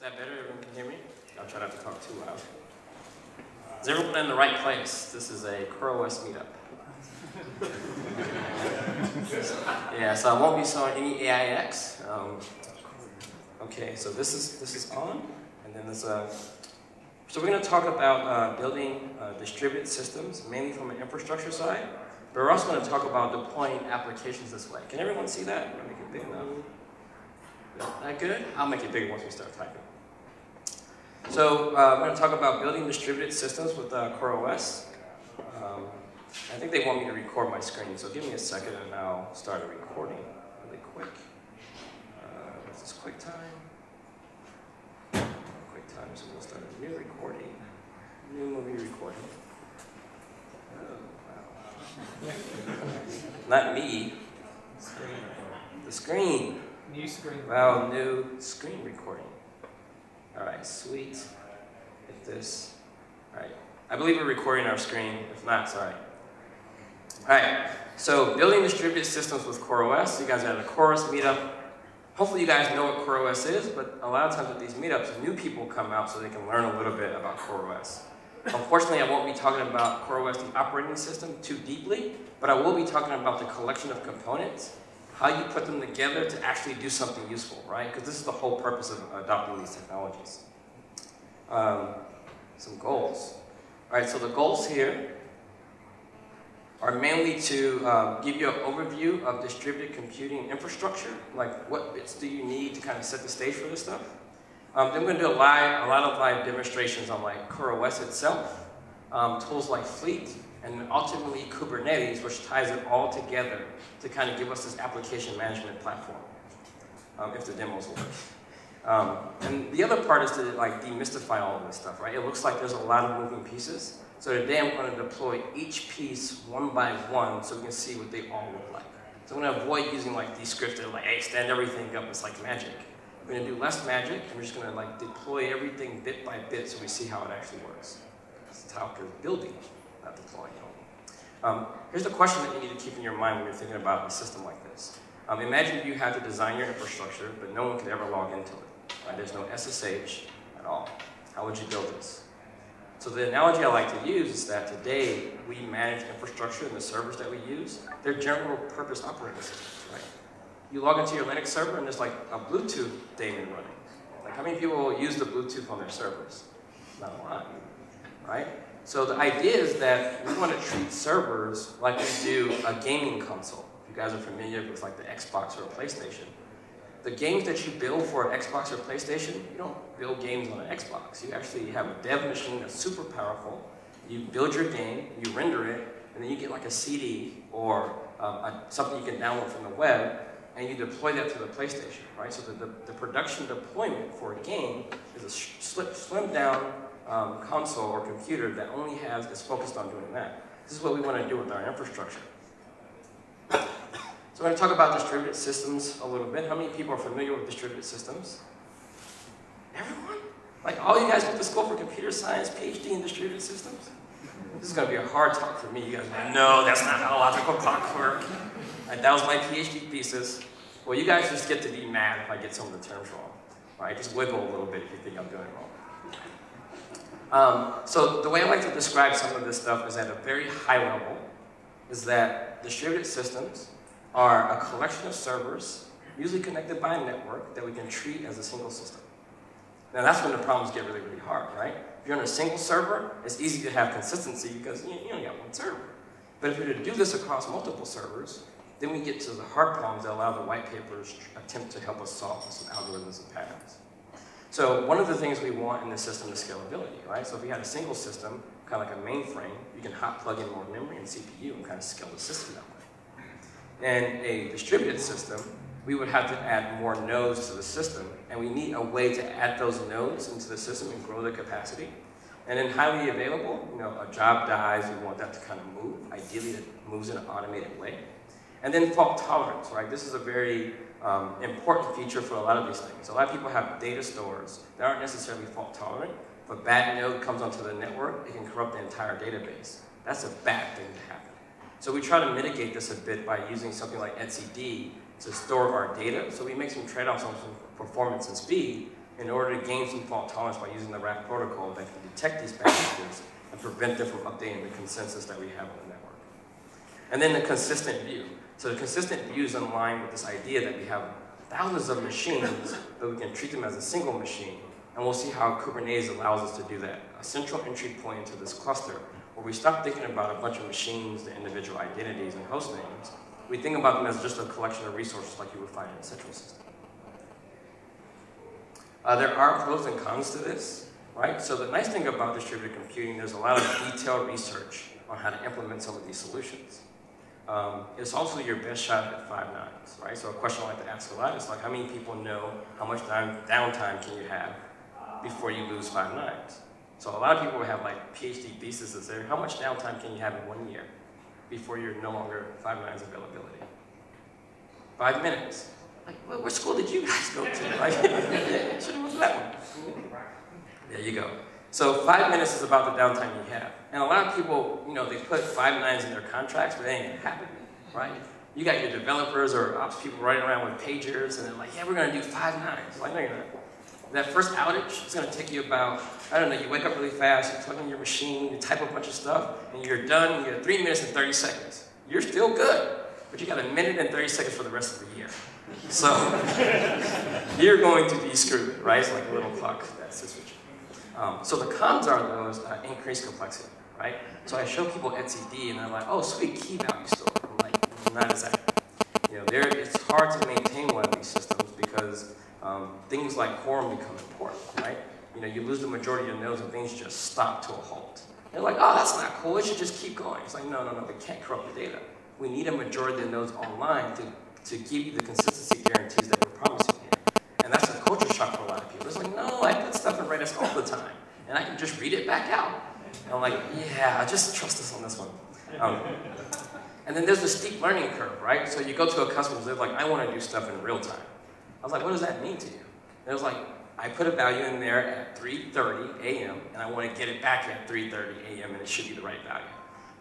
Is that better? Everyone can hear me? I'll try not to talk too loud. Is everyone in the right place? This is a CoreOS meetup. Yeah, so I won't be showing any AIX. Okay, so this is on, and then there's a. So we're going to talk about building distributed systems, mainly from an infrastructure side. But we're also going to talk about deploying applications this way. Can everyone see that? Make it big enough. Not that good? I'll make it bigger once we start typing. So we're going to talk about building distributed systems with CoreOS. I think they want me to record my screen, so give me a second and I'll start recording really quick. This is QuickTime, so we'll start a new recording, new movie recording. Oh, wow. Not me. The screen. New screen. Wow, new screen recording. All right, sweet. Hit this. All right. I believe we're recording our screen. If not, sorry. All right. So building distributed systems with CoreOS. You guys had a CoreOS meetup. Hopefully you guys know what CoreOS is, but a lot of times at these meetups, new people come out so they can learn a little bit about CoreOS. Unfortunately, I won't be talking about CoreOS, the operating system, too deeply, but I will be talking about the collection of components, how you put them together to actually do something useful, right? Because this is the whole purpose of adopting these technologies. Some goals. All right, so the goals here are mainly to give you an overview of distributed computing infrastructure, like what bits do you need to kind of set the stage for this stuff. Then we're gonna do a lot of live demonstrations on like CoreOS itself, tools like Fleet, and ultimately Kubernetes, which ties it all together to kind of give us this application management platform, if the demos work. And the other part is to like demystify all of this stuff, right? It looks like there's a lot of moving pieces. So today I'm going to deploy each piece one by one so we can see what they all look like. So I'm going to avoid using like these scripts that are like, hey, stand everything up, it's like magic. We're going to do less magic, and we're just going to like deploy everything bit by bit so we see how it actually works. That's how we're building. Not deploying only. Here's the question that you need to keep in your mind when you're thinking about a system like this. Imagine you had to design your infrastructure, but no one could ever log into it. Right? There's no SSH at all. How would you build this? So the analogy I like to use is that today we manage infrastructure and the servers that we use, they're general purpose operating systems, right? You log into your Linux server and there's like a Bluetooth daemon running. Like how many people use the Bluetooth on their servers? Not a lot, right? So the idea is that we want to treat servers like we do a gaming console. If you guys are familiar with like the Xbox or PlayStation, the games that you build for an Xbox or PlayStation, you don't build games on an Xbox. You actually have a dev machine that's super powerful. You build your game, you render it, and then you get like a CD or something you can download from the web, and you deploy that to the PlayStation, right? So the production deployment for a game is a slimmed down console or computer that only is focused on doing that. This is what we want to do with our infrastructure. So we're going to talk about distributed systems a little bit. How many people are familiar with distributed systems? Everyone? Like all you guys went to school for computer science, PhD in distributed systems? This is going to be a hard talk for me. You guys are like, no, that's not how logical clocks work. Like, that was my PhD thesis. Well, you guys just get to be mad if I get some of the terms wrong. Right? Just wiggle a little bit if you think I'm doing it wrong. So the way I like to describe some of this stuff is at a very high level, is that distributed systems are a collection of servers, usually connected by a network, that we can treat as a single system. Now that's when the problems get really, really hard, right? If you're on a single server, it's easy to have consistency because you only got one server. But if you're to do this across multiple servers, then we get to the hard problems that allow the white papers attempt to help us solve with some algorithms and patterns. So one of the things we want in the system is scalability, right? So if you had a single system, kind of like a mainframe, you can hot plug in more memory and CPU and kind of scale the system that way. And a distributed system, we would have to add more nodes to the system, and we need a way to add those nodes into the system and grow the capacity. And then highly available, you know, a job dies, we want that to kind of move. Ideally, it moves in an automated way. And then fault tolerance, right? This is a very important feature for a lot of these things. A lot of people have data stores that aren't necessarily fault tolerant. If a bad node comes onto the network, it can corrupt the entire database. That's a bad thing to happen. So we try to mitigate this a bit by using something like etcd to store our data. So we make some trade-offs on some performance and speed in order to gain some fault tolerance by using the Raft protocol that can detect these packages and prevent them from updating the consensus that we have on the network. And then the consistent view. So the consistent view is in line with this idea that we have thousands of machines, but we can treat them as a single machine. And we'll see how Kubernetes allows us to do that. A central entry point into this cluster, where we stop thinking about a bunch of machines, the individual identities, and host names. We think about them as just a collection of resources like you would find in a central system. There are pros and cons to this, right? So the nice thing about distributed computing, there's a lot of detailed research on how to implement some of these solutions. It's also your best shot at five nines, right? So a question I like to ask a lot is like, how many people know how much downtime can you have before you lose five nines? So a lot of people have like PhD theses there. How much downtime can you have in 1 year before you're no longer five nines availability? 5 minutes. Like, well, what school did you guys go to? Like, should have went to that one. There you go. So 5 minutes is about the downtime you have. And a lot of people, you know, they put five nines in their contracts, but that ain't gonna happen, right? You got your developers or ops people running around with pagers, and they're like, yeah, we're gonna do five nines. Like, no, you're not. That first outage is gonna take you about, I don't know, you wake up really fast, you plug in your machine, you type a bunch of stuff, and you're done, and you get 3 minutes and 30 seconds. You're still good, but you got 1 minute and 30 seconds for the rest of the year. So you're going to be screwed, right? It's like a little clock that sits with you. So the cons are those increased complexity, right? So I show people etcd and they're like, oh, sweet key value store. I'm like, not exactly. You know, it's hard to maintain one of these systems because things like quorum become important, right? You know, you lose the majority of nodes and things just stop to a halt. They're like, oh, that's not cool. It should just keep going. It's like, no, no, no, we can't corrupt the data. We need a majority of nodes online to give you the consistency guarantees that we're promising here. And that's a culture shock for a lot of people. It's like, no, I put stuff in Redis all the time, and I can just read it back out. And I'm like, yeah, just trust us on this one. And then there's the steep learning curve, right? So you go to a customer, they're like, I want to do stuff in real time. I was like, what does that mean to you? And it was like, I put a value in there at 3:30 a.m., and I want to get it back at 3:30 a.m., and it should be the right value.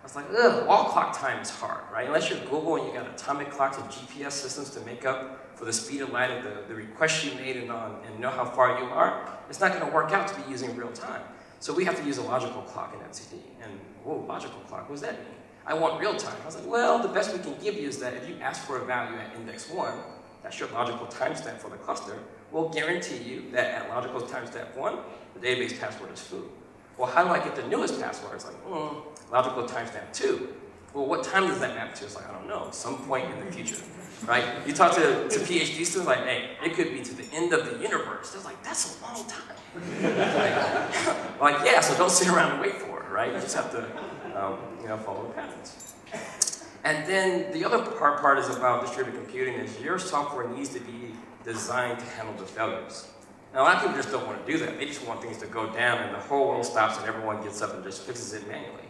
I was like, ugh, wall clock time is hard, right? Unless you're Google and you got atomic clocks and GPS systems to make up for the speed of light of the request you made and know how far you are, it's not going to work out to be using real time. So we have to use a logical clock in etcd. And whoa, logical clock, what does that mean? I want real time. I was like, well, the best we can give you is that if you ask for a value at index 1, that's your logical timestamp for the cluster, we'll guarantee you that at logical timestamp 1, the database password is foo. Well, how do I get the newest password? It's like, logical timestamp 2. Well, what time does that map to? It's like, I don't know, some point in the future, right? You talk to PhD students, like, hey, it could be to the end of the universe. They're like, that's a long time. like, yeah, so don't sit around and wait for it, right? You just have to, you know, follow the patterns. And then the other part is about distributed computing is your software needs to be designed to handle the failures. Now, a lot of people just don't want to do that. They just want things to go down and the whole world stops and everyone gets up and just fixes it manually.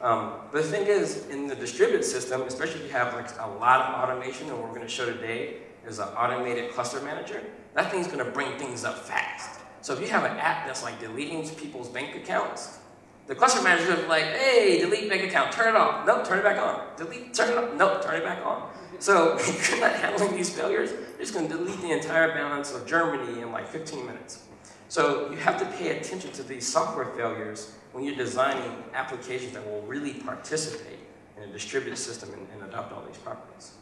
But the thing is, in the distributed system, especially if you have like a lot of automation, and what we're going to show today is an automated cluster manager, that thing's going to bring things up fast. So if you have an app that's like deleting people's bank accounts, the cluster manager is like, hey, delete bank account, turn it off, nope, turn it back on, delete, turn it off, nope, turn it back on. So if you're not handling these failures, you're just going to delete the entire balance of Germany in like 15 minutes. So you have to pay attention to these software failures when you're designing applications that will really participate in a distributed system and adopt all these properties.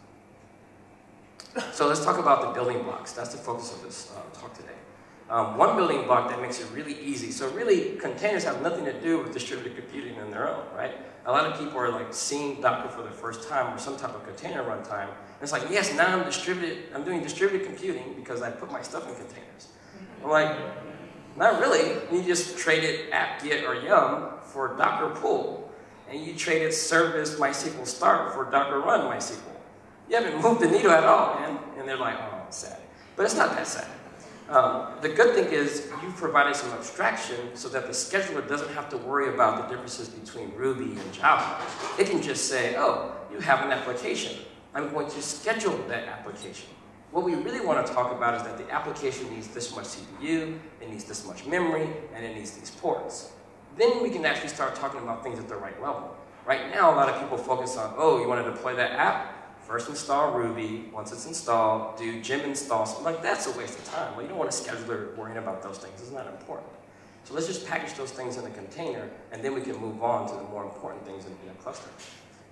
So let's talk about the building blocks. That's the focus of this talk today. One building block that makes it really easy. So really, containers have nothing to do with distributed computing on their own, right? A lot of people are like seeing Docker for the first time or some type of container runtime. And it's like, yes, now I'm doing distributed computing because I put my stuff in containers. I'm like, not really. You just traded app get or yum for Docker pull, and you traded service MySQL start for Docker run MySQL. You haven't moved the needle at all, man. And they're like, oh, it's sad. But it's not that sad. The good thing is you've provided some abstraction so that the scheduler doesn't have to worry about the differences between Ruby and Java. It can just say, oh, you have an application. I'm going to schedule that application. What we really want to talk about is that the application needs this much CPU, it needs this much memory, and it needs these ports. Then we can actually start talking about things at the right level. Right now, a lot of people focus on, oh, you want to deploy that app? First install Ruby, once it's installed, do Jim install, something like that's a waste of time. Well, you don't want to scheduler worrying about those things, it's not important. So let's just package those things in a container, and then we can move on to the more important things in a cluster.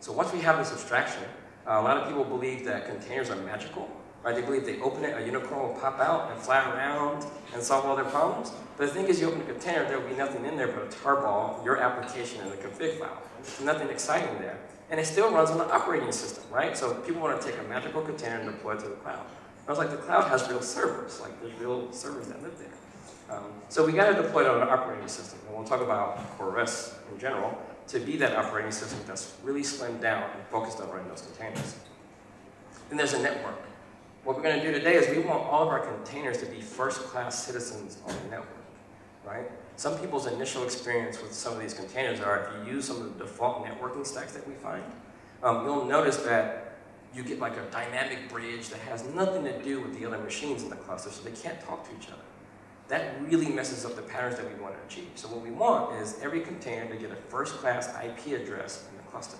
So once we have this abstraction, a lot of people believe that containers are magical, right? They believe they open it, a unicorn will pop out and fly around and solve all their problems. But the thing is, you open a container, there will be nothing in there but a tarball, your application, and the config file. There's nothing exciting there. And it still runs on the operating system, right? So people want to take a magical container and deploy it to the cloud. I was like, the cloud has real servers. Like, there's real servers that live there. So we got to deploy it on an operating system. And we'll talk about CoreOS in general to be that operating system that's really slimmed down and focused on running those containers. Then there's a network. What we're going to do today is we want all of our containers to be first-class citizens on the network, right? Some people's initial experience with some of these containers are if you use some of the default networking stacks that we find, you'll notice that you get like a dynamic bridge that has nothing to do with the other machines in the cluster, so they can't talk to each other. That really messes up the patterns that we want to achieve. So what we want is every container to get a first-class IP address in the cluster.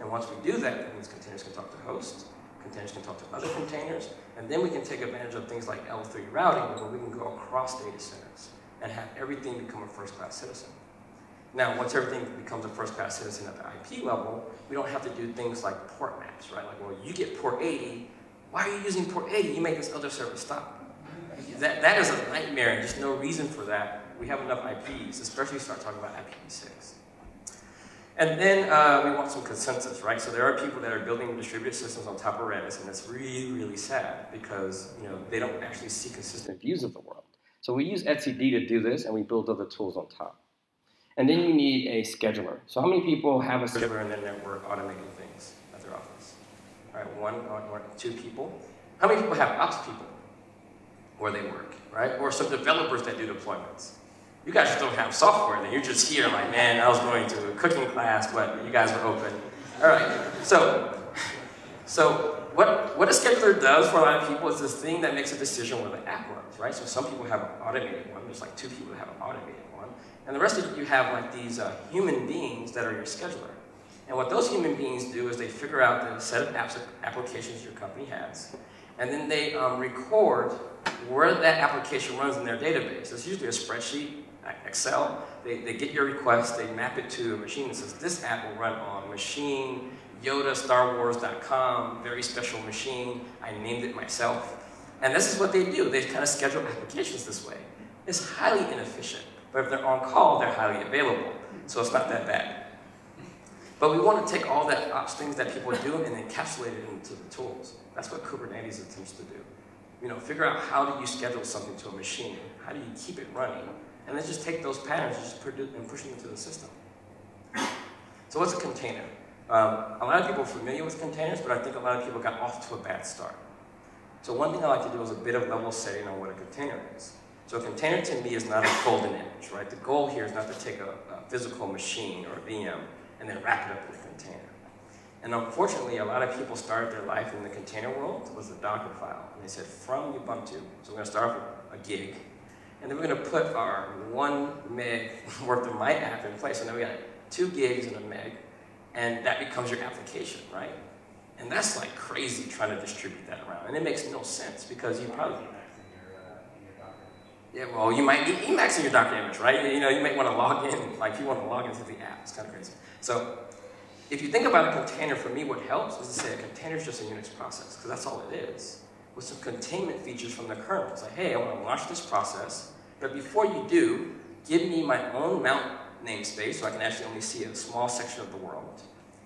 And once we do that, that means containers can talk to hosts, containers can talk to other containers, and then we can take advantage of things like L3 routing, where we can go across data centers and have everything become a first-class citizen. Now, once everything becomes a first-class citizen at the IP level, we don't have to do things like port maps, right? Like, well, you get port 80, why are you using port 80? You make this other service stop. That is a nightmare, and there's no reason for that. We have enough IPs, especially if you start talking about IPv6. And then we want some consensus, right? So there are people that are building distributed systems on top of Redis, and it's really, really sad because they don't actually see consistent views of the world. So we use etcd to do this, and we build other tools on top. And then you need a scheduler. So how many people have a scheduler in their network automating things at their office? All right, one or two people. How many people have ops people where they work, right? Or some developers that do deployments. You guys just don't have software, and you're just here like, man, I was going to a cooking class, but you guys were open. All right, so what a scheduler does for a lot of people is this thing that makes a decision where the app runs, right? So some people have an automated one. There's like two people that have an automated one. And the rest of you have like these human beings that are your scheduler. And what those human beings do is they figure out the set of applications your company has. And then they record where that application runs in their database. It's usually a spreadsheet, Excel. They get your request, they map it to a machine that says, this app will run on machine YodaStarWars.com, very special machine. I named it myself. And this is what they do. They kind of schedule applications this way. It's highly inefficient, but if they're on call, they're highly available. So it's not that bad. But we want to take all that ops things that people do and encapsulate it into the tools. That's what Kubernetes attempts to do. Figure out how do you schedule something to a machine? How do you keep it running? And then just take those patterns and just produce and push them into the system. So what's a container? A lot of people are familiar with containers, but I think a lot of people got off to a bad start. So one thing I like to do is a bit of level setting on what a container is. So a container to me is not a golden image, right? The goal here is not to take a physical machine or a VM and then wrap it up in a container. And unfortunately, a lot of people started their life in the container world with a Docker file. And they said, from Ubuntu, so we're going to start off with a gig. And then we're going to put our 1 meg worth of my app in place. And then we got 2 gigs and a meg. And that becomes your application, right? And that's like crazy trying to distribute that around. And it makes no sense because you probably... Yeah, well, you might be Emacs in your Docker image, right? You might want to log in, like you want to log into the app. It's kind of crazy. So if you think about a container, for me, what helps is to say a container is just a Unix process, because that's all it is, with some containment features from the kernel. It's like, hey, I want to launch this process, but before you do, give me my own mount namespace, so I can actually only see a small section of the world.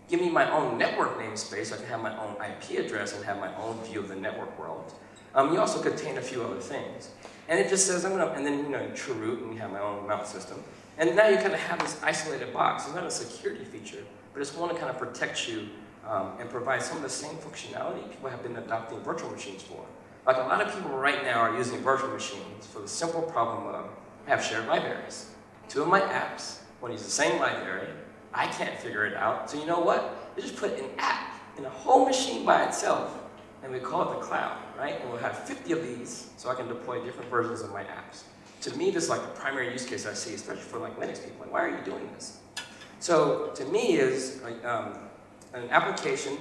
Give me my own network namespace, so I can have my own IP address and have my own view of the network world. You also contain a few other things. And it just says, I'm going to, and then, true root, and you have my own mount system. And now you kind of have this isolated box. It's not a security feature, but it's one to kind of protect you and provide some of the same functionality people have been adopting virtual machines for. Like, a lot of people right now are using virtual machines for the simple problem of, I have shared libraries. Two of my apps want to use the same library. I can't figure it out. So you know what? You just put an app in a whole machine by itself, and we call it the cloud, right? And we'll have 50 of these, so I can deploy different versions of my apps. To me, this is like the primary use case I see, especially for like Linux people. Like, why are you doing this? So to me, is an application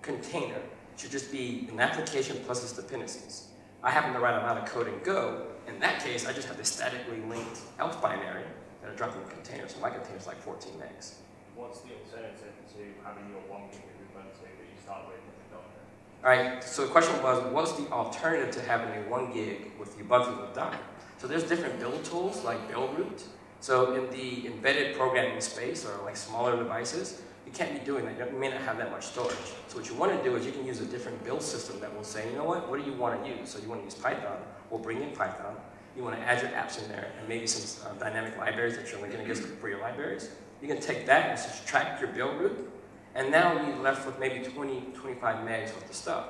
container should just be an application plus its dependencies. I happen to write a lot of code in Go. In that case, I just have the statically linked ELF binary that I drop in a container. So my container is like 14 megs. What's the alternative to having your 1 gig of Ubuntu that you start with in Docker? All right, so the question was, what's the alternative to having a 1 gig with Ubuntu with Docker? So there's different build tools like Buildroot. So in the embedded programming space or like smaller devices, you can't be doing that. You may not have that much storage. So what you want to do is you can use a different build system that will say, you know what do you want to use? So you want to use Python, we'll bring in Python. You want to add your apps in there and maybe some dynamic libraries that you're linking against for your libraries. You can take that and subtract your build root, and now you're left with maybe 20, 25 megs worth of stuff.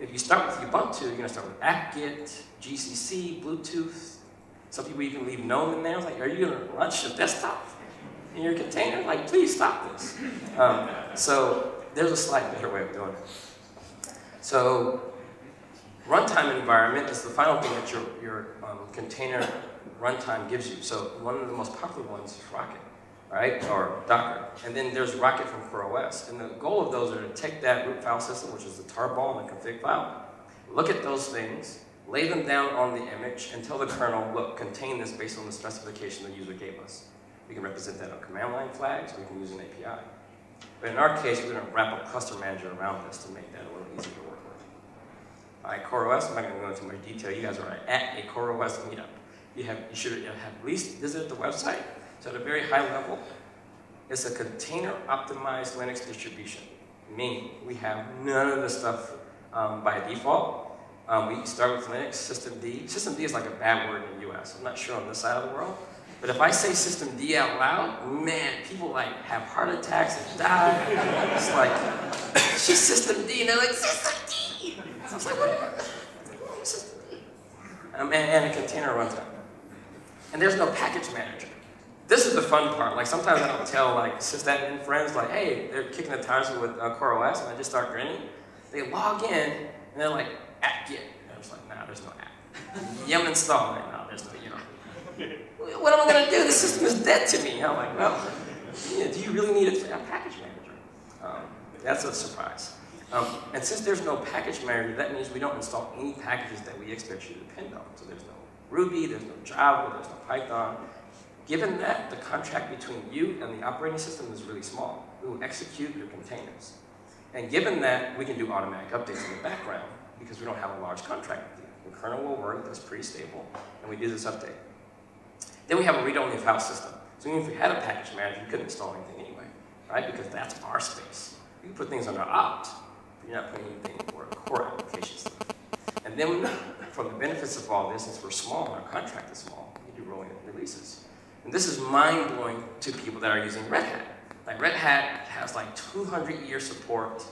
If you start with Ubuntu, you're going to start with apt-get, GCC, Bluetooth. Some people even leave GNOME in there. It's like, are you going to launch your desktop in your container? Like, please stop this. So there's a slightly better way of doing it. So runtime environment is the final thing that your container runtime gives you. So one of the most popular ones is Rocket, right? Or Docker. And then there's Rocket from CoreOS. And the goal of those are to take that root file system, which is the tarball and the config file, look at those things, lay them down on the image, and tell the kernel, look, contain this based on the specification the user gave us. We can represent that on command line flags, or we can use an API. But in our case, we're going to wrap a cluster manager around this to make that a little easier to work with. All right, CoreOS, I'm not going to go into much detail. You guys are at a CoreOS meetup. You should have at least visited the website. So at a very high level, it's a container-optimized Linux distribution. Meaning, we have none of the stuff by default. We start with Linux, systemd. Systemd is like a bad word in the US. I'm not sure on this side of the world. But if I say systemd out loud, man, people like have heart attacks and die. It's like, she's systemd, and they're like, systemd! So I was like, what is systemd? And a container runtime. And there's no package manager. This is the fun part. Like sometimes I don't tell like sysadmin friends, like, hey, they're kicking the tires with CoreOS, and I just start grinning. They log in, and they're like, apt-get. And I was like, nah, there's no apt. Yum install. Like, nah, there's no yum. What am I going to do? The system is dead to me. I'm like, well, do you really need a package manager? That's a surprise. And since there's no package manager, that means we don't install any packages that we expect you to depend on. So there's no Ruby, there's no Java, there's no Python. Given that, the contract between you and the operating system is really small. We will execute your containers. And given that, we can do automatic updates in the background, because we don't have a large contract with you. The kernel will work, that's pretty stable, and we do this update. Then we have a read-only file system. So even if we had a package manager, you couldn't install anything anyway, right? Because that's our space. You can put things under opt, but you're not putting anything for core applications. And then for the benefits of all this, since we're small and our contract is small, we can do rolling releases. And this is mind-blowing to people that are using Red Hat. Like Red Hat has like 200-year support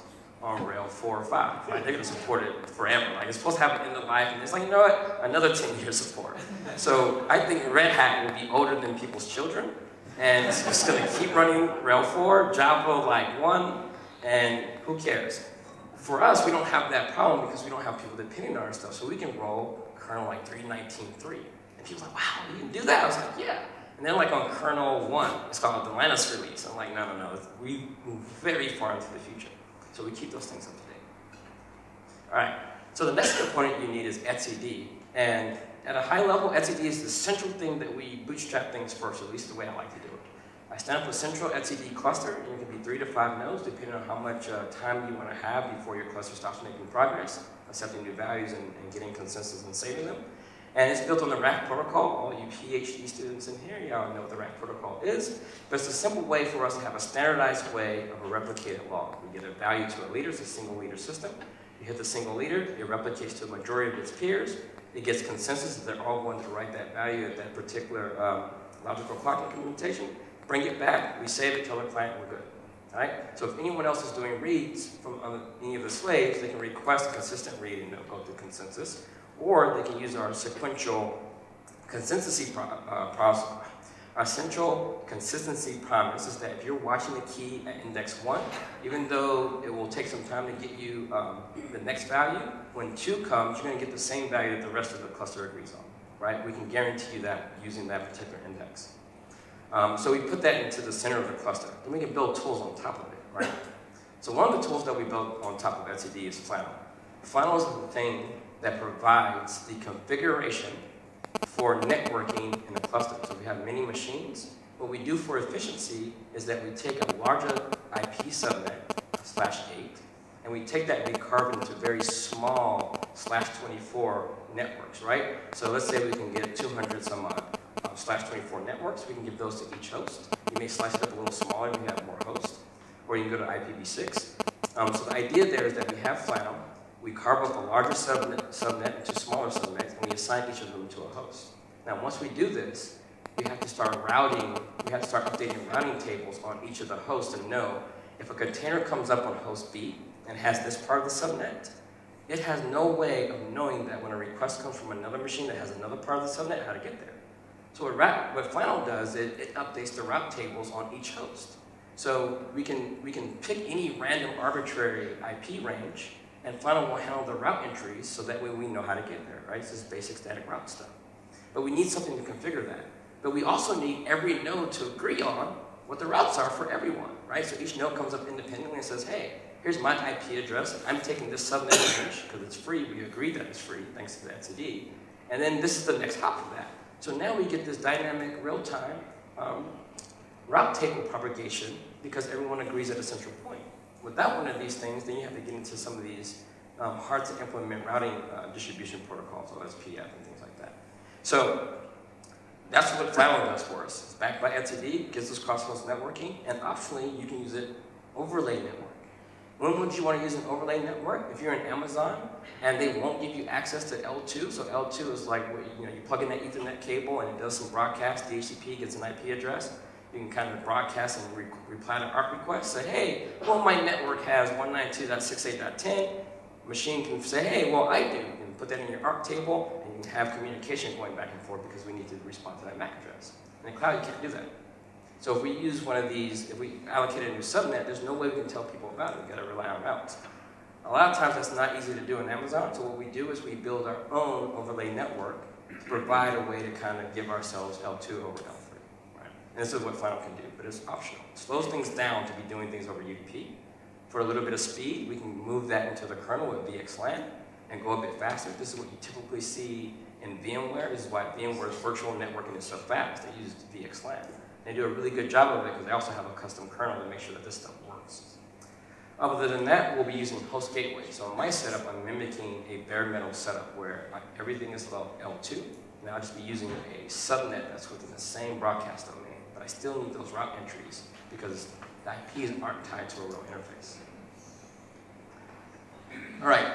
on Rail 4 or 5, right? They're going to support it forever. Like it's supposed to have an end of life, and it's like, you know what? Another 10-year support. So I think Red Hat will be older than people's children, and it's just going to keep running Rail 4, Java like 1, and who cares? For us, we don't have that problem because we don't have people depending on our stuff, so we can roll kernel like 3.19.3. And people are like, wow, you can do that? I was like, yeah. And then like on kernel 1, it's called the Linux release. I'm like, no, no, no. We move very far into the future. So we keep those things up to date. All right, so the next component you need is etcd. And at a high level, etcd is the central thing that we bootstrap things first, at least the way I like to do it. I stand up a central etcd cluster, and it can be 3 to 5 nodes, depending on how much time you want to have before your cluster stops making progress, accepting new values and getting consensus and saving them. And it's built on the Raft protocol. All you PhD students in here, y'all know what the Raft protocol is. But it's a simple way for us to have a standardized way of a replicated log. We get a value to a leader. It's a single leader system. You hit the single leader. It replicates to the majority of its peers. It gets consensus that they're all going to write that value at that particular logical clock implementation. Bring it back. We save it. Tell the client we're good. All right? So if anyone else is doing reads from any of the slaves, they can request a consistent read and they'll go through consensus. Or they can use our sequential consistency process. Our central consistency promise is that if you're watching the key at index 1, even though it will take some time to get you the next value, when 2 comes, you're going to get the same value that the rest of the cluster agrees on. Right? We can guarantee you that using that particular index. So we put that into the center of the cluster. Then we can build tools on top of it. Right? So one of the tools that we built on top of etcd is Flannel. Flannel is the thing that provides the configuration for networking in a cluster. So we have many machines. What we do for efficiency is that we take a larger IP subnet, /8, and we take that and we carve it into very small /24 networks, right? So let's say we can get 200 some odd /24 networks. We can give those to each host. You may slice it up a little smaller if you have more hosts, or you can go to IPv6. So the idea there is that we have Flannel. We carve up a larger subnet into smaller subnets, and we assign each of them to a host. Now, once we do this, we have to start routing. We have to start updating routing tables on each of the hosts and know if a container comes up on host B and has this part of the subnet, it has no way of knowing that when a request comes from another machine that has another part of the subnet, how to get there. So what Flannel does is it updates the route tables on each host. So we can pick any random arbitrary IP range, and Flannel will handle the route entries so that way we know how to get there, right? It's just basic static route stuff. But we need something to configure that. But we also need every node to agree on what the routes are for everyone, right? So each node comes up independently and says, hey, here's my IP address. I'm taking this subnet range because it's free. We agree that it's free thanks to the etcd. And then this is the next hop for that. So now we get this dynamic, real-time route table propagation because everyone agrees at a central point. Without one of these things, then you have to get into some of these hard-to-implement routing distribution protocols, OSPF and things like that. So that's what Flannel does for us. It's backed by etcd, gives us cross-host networking, and optionally, you can use it overlay network. When would you want to use an overlay network? If you're in Amazon and they won't give you access to L2, so L2 is like, you know, you plug in that Ethernet cable and it does some broadcast, DHCP gets an IP address. You can kind of broadcast and reply to ARP requests, say, hey, well, my network has 192.68.10. Machine can say, hey, well, I do. You can put that in your ARP table and you can have communication going back and forth because we need to respond to that MAC address. In the cloud, you can't do that. So if we use one of these, if we allocate a new subnet, there's no way we can tell people about it. We've got to rely on routes. A lot of times that's not easy to do in Amazon, so what we do is we build our own overlay network to provide a way to kind of give ourselves L2 over L3. Right? And this is what Flannel can do, but it's optional. It slows things down to be doing things over UDP. For a little bit of speed, we can move that into the kernel with VXLAN and go a bit faster. This is what you typically see in VMware. This is why VMware's virtual networking is so fast. They use VXLAN. They do a really good job of it because they also have a custom kernel to make sure that this stuff works. Other than that, we'll be using host gateway. So in my setup, I'm mimicking a bare metal setup where everything is about L2, and I'll just be using a subnet that's within the same broadcast domain, but I still need those route entries because the IPs aren't tied to a real interface. All right,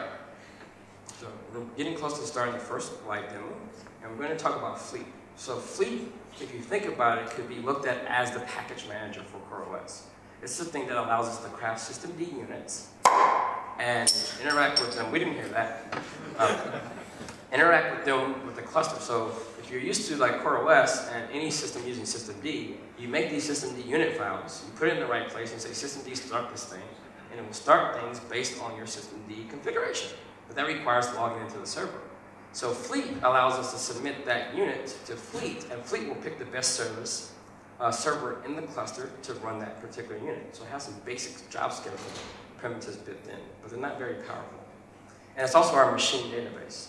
so we're getting close to starting the first live demo, and we're going to talk about Fleet. So Fleet, if you think about it, could be looked at as the package manager for CoreOS. It's the thing that allows us to craft systemd units and interact with them. We didn't hear that. Interact with them with the cluster. So if you're used to like CoreOS and any system using systemd, you make these systemd unit files, you put it in the right place and say systemd start this thing, and it will start things based on your systemd configuration. But that requires logging into the server. So Fleet allows us to submit that unit to Fleet, and Fleet will pick the best service server in the cluster to run that particular unit. So it has some basic job scheduling primitives built in, but they're not very powerful. And it's also our machine database.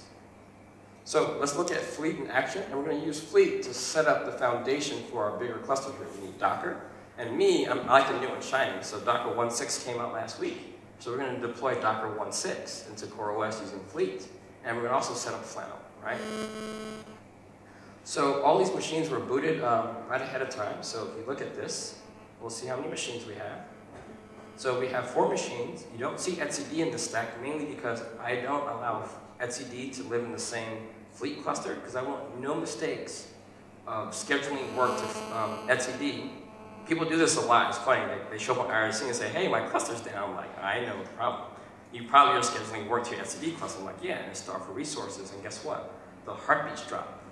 So let's look at Fleet in action, and we're going to use Fleet to set up the foundation for our bigger cluster here. We need Docker, and I like the new and shiny, so Docker 1.6 came out last week. So we're going to deploy Docker 1.6 into CoreOS using Fleet. And we're going to also set up Flannel, right? So all these machines were booted right ahead of time. So if you look at this, we'll see how many machines we have. So we have 4 machines. You don't see etcd in the stack, mainly because I don't allow etcd to live in the same Fleet cluster, because I want no mistakes of scheduling work to etcd. People do this a lot. It's funny. They show up on IRC and say, hey, my cluster's down. I'm like, I know the problem. You probably are scheduling work to your etcd cluster. I'm like, yeah, and it's starved for resources, and guess what? The heartbeats drop,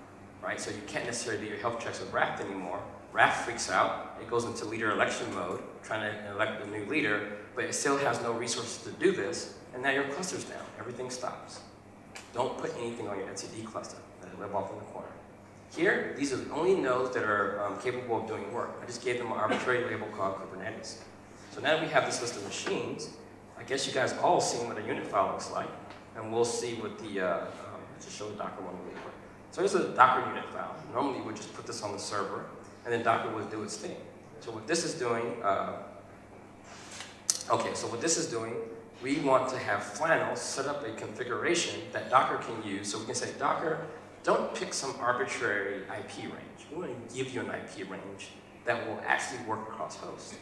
right? So you can't necessarily do your health checks with Raft anymore. Raft freaks out. It goes into leader election mode, trying to elect a new leader, but it still has no resources to do this, and now your cluster's down. Everything stops. Don't put anything on your etcd cluster. Let it live off in the corner. Here, these are the only nodes that are capable of doing work. I just gave them an arbitrary label called Kubernetes. So So now we have this list of machines. I guess you guys all seen what a unit file looks like, and we'll see what the, let's just show the Docker one really quick. So here's a Docker unit file. Normally you would just put this on the server, and then Docker would do its thing. So what this is doing, we want to have Flannel set up a configuration that Docker can use. So we can say, Docker, don't pick some arbitrary IP range. We want to give you an IP range that will actually work across hosts.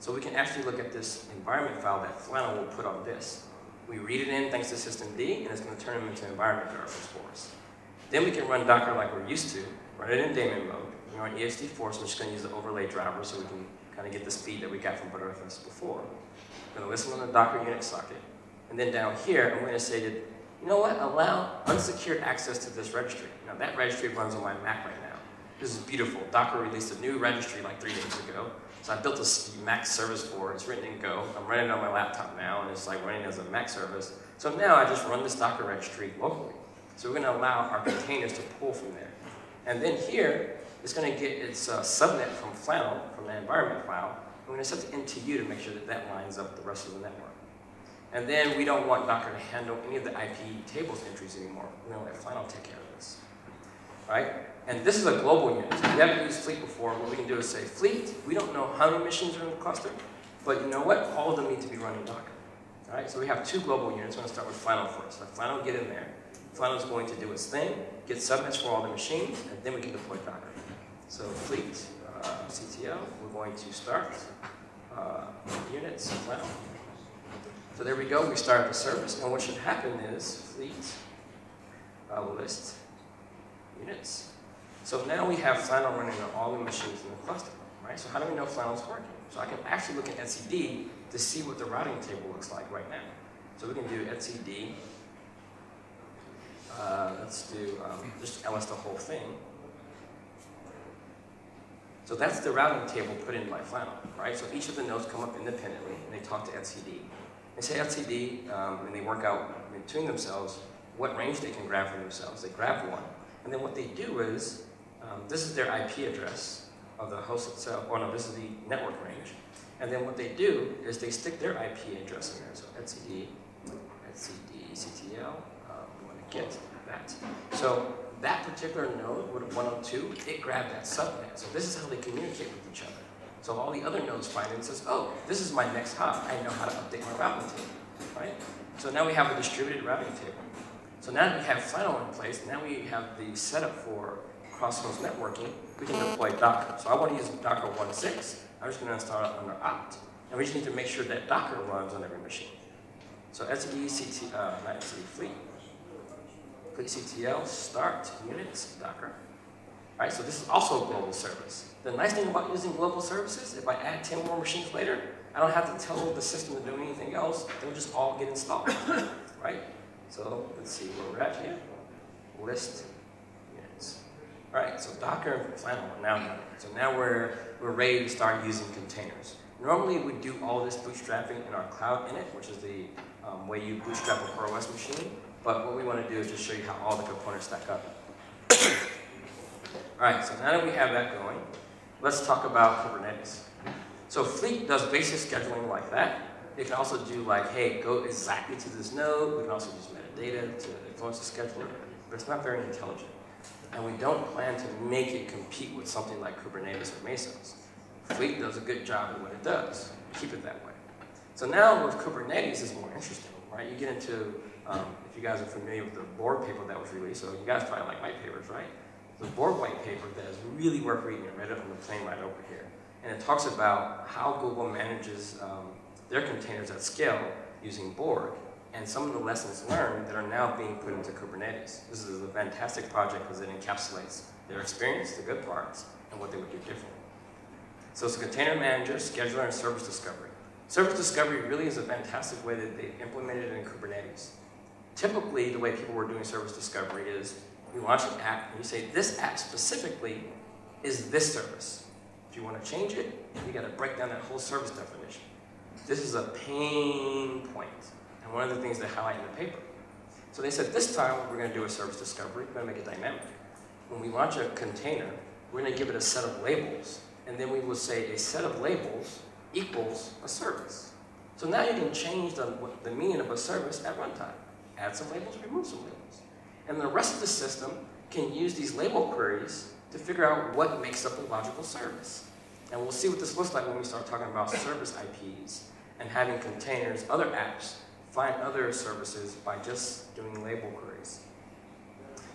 So we can actually look at this environment file that Flannel will put on this. We read it in thanks to systemd, and it's going to turn them into environment variables for us. Then we can run Docker like we're used to, run it in daemon mode. We're on exd4, so we're just going to use the overlay driver so we can kind of get the speed that we got from ButterFS before. We're going to listen on the Docker unit socket. And then down here, I'm going to say that, you know what, allow unsecured access to this registry. Now that registry runs on my Mac right now. This is beautiful. Docker released a new registry like 3 days ago. So I built a Mac service for it. It's written in Go. I'm running it on my laptop now, and it's like running as a Mac service. So now I just run this Docker registry locally. So we're going to allow our containers to pull from there. And then here, it's going to get its subnet from Flannel, from the environment file. I'm going to set the NTU to make sure that that lines up with the rest of the network. And then we don't want Docker to handle any of the IP tables entries anymore. We're going to let Flannel take care of this. All right? And this is a global unit. So if you haven't used Fleet before, what we can do is say, Fleet, we don't know how many missions are in the cluster, but you know what? All of them need to be running Docker. All right? So we have two global units. I'm going to start with Flannel first. Let Flannel get in there. Flannel's going to do its thing, get subnets for all the machines, and then we can deploy Docker. So Fleet, CTL, we're going to start units, Flannel. So there we go, we start the service, and what should happen is Fleet list units. So now we have Flannel running on all the machines in the cluster, right? So how do we know Flannel's working? So I can actually look at etcd to see what the routing table looks like right now. So we can do etcd. Let's do just ls the whole thing. So that's the routing table put in by Flannel, right? So each of the nodes come up independently, and they talk to etcd. They say etcd, and they work out between themselves what range they can grab for themselves. They grab one, and then what they do is, this is their IP address of the host itself. Oh no, this is the network range. And then what they do is they stick their IP address in there. So etcd, ctl. Get that. So that particular node with 102, it grabbed that subnet. So this is how they communicate with each other. So all the other nodes find it and says, oh, this is my next hop. I know how to update my routing table, right? So now we have a distributed routing table. So now that we have Flannel in place, now we have the setup for cross-host networking, we can deploy Docker. So I want to use Docker 1.6. I'm just going to install it under opt. And we just need to make sure that Docker runs on every machine. So fleet ctl start units Docker. All right, so this is also a global service. The nice thing about using global services, if I add 10 more machines later, I don't have to tell the system to do anything else. They'll just all get installed, right? So let's see where we're at here. List units. All right, so Docker and Flannel are now running. So now we're ready to start using containers. Normally we do all this bootstrapping in our cloud init, which is the way you bootstrap a CoreOS machine. But what we want to do is just show you how all the components stack up. All right, so now that we have that going, let's talk about Kubernetes. So Fleet does basic scheduling like that. It can also do like, hey, go exactly to this node. We can also use metadata to influence the scheduler, but it's not very intelligent. And we don't plan to make it compete with something like Kubernetes or Mesos. Fleet does a good job at what it does. Keep it that way. So now with Kubernetes, it's more interesting, right? You get into if you guys are familiar with the Borg paper that was released, so you guys probably like white papers, right? The Borg white paper that is really worth reading. I read it on the plane right over here. And it talks about how Google manages their containers at scale using Borg, and some of the lessons learned that are now being put into Kubernetes. This is a fantastic project because it encapsulates their experience, the good parts, and what they would do differently. So it's a container manager, scheduler, and service discovery. Service discovery really is a fantastic way that they implemented it in Kubernetes. Typically, the way people were doing service discovery is you launch an app and you say, this app specifically is this service. If you want to change it, you got to break down that whole service definition. This is a pain point, and one of the things they highlight in the paper. So they said, this time we're going to do a service discovery. We're going to make it dynamic. When we launch a container, we're going to give it a set of labels, and then we will say a set of labels equals a service. So now you can change the meaning of a service at runtime. Add some labels, remove some labels. And the rest of the system can use these label queries to figure out what makes up a logical service. And we'll see what this looks like when we start talking about service IPs and having containers, other apps, find other services by just doing label queries.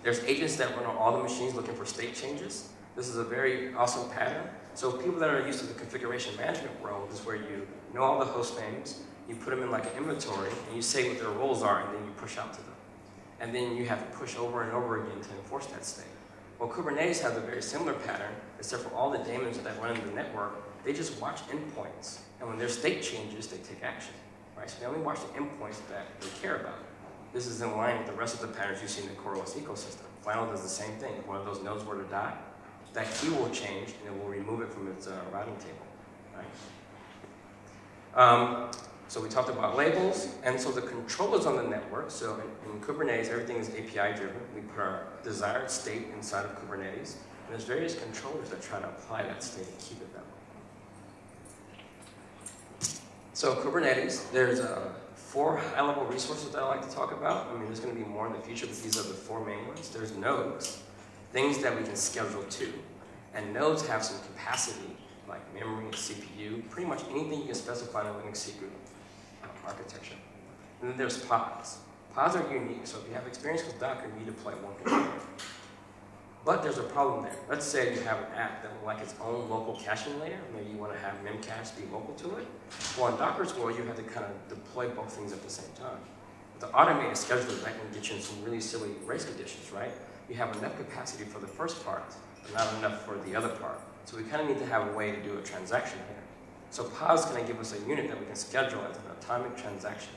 There's agents that run on all the machines looking for state changes. This is a very awesome pattern. So people that are used to the configuration management world is where you know all the host names, you put them in like an inventory, and you say what their roles are, and then you push out to them. And then you have to push over and over again to enforce that state. Well, Kubernetes has a very similar pattern, except for all the daemons that run in the network, they just watch endpoints. And when their state changes, they take action. Right? So they only watch the endpoints that they care about. This is in line with the rest of the patterns you see in the CoreOS ecosystem. Flannel does the same thing. If one of those nodes were to die, that key will change, and it will remove it from its routing table. Right? So we talked about labels, and so the controllers on the network, so in Kubernetes, everything is API driven. We put our desired state inside of Kubernetes, and there's various controllers that try to apply that state and keep it that way. So Kubernetes, there's 4 high-level resources that I like to talk about. I mean, there's going to be more in the future, but these are the 4 main ones. There's nodes, things that we can schedule to, and nodes have some capacity, like memory, CPU, pretty much anything you can specify in a Linux secret architecture. And then there's pods. Pods are unique, so if you have experience with Docker, you need to play one controller. But there's a problem there. Let's say you have an app that will like its own local caching layer. Maybe you want to have memcache be local to it. Well, in Docker's world, you have to kind of deploy both things at the same time. With the automated scheduler, that can get you in some really silly race conditions, right? You have enough capacity for the first part, but not enough for the other part. So we kind of need to have a way to do a transaction here. So pods going to give us a unit that we can schedule as an atomic transaction.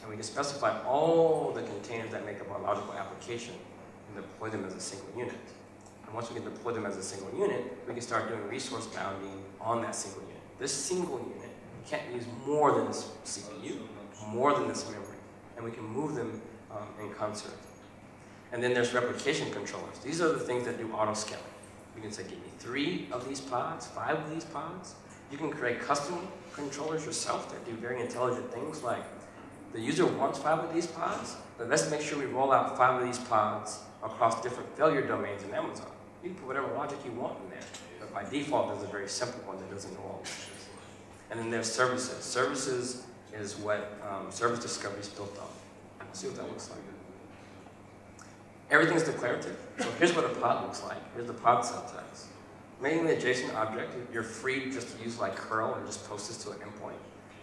And we can specify all the containers that make up our logical application and deploy them as a single unit. And once we can deploy them as a single unit, we can start doing resource bounding on that single unit. This single unit can't use more than this CPU, more than this memory. And we can move them in concert. And then there's replication controllers. These are the things that do auto-scaling. You can say, give me 3 of these pods, 5 of these pods. You can create custom controllers yourself that do very intelligent things like, the user wants 5 of these pods, but let's make sure we roll out 5 of these pods across different failure domains in Amazon. You can put whatever logic you want in there, but by default, there's a very simple one that doesn't know all the things. And then there's services. Services is what service discovery is built on. We'll see what that looks like. Everything's declarative. So here's what a pod looks like. Here's the pod syntax. Making the JSON object, you're free just to use like curl and just post this to an endpoint.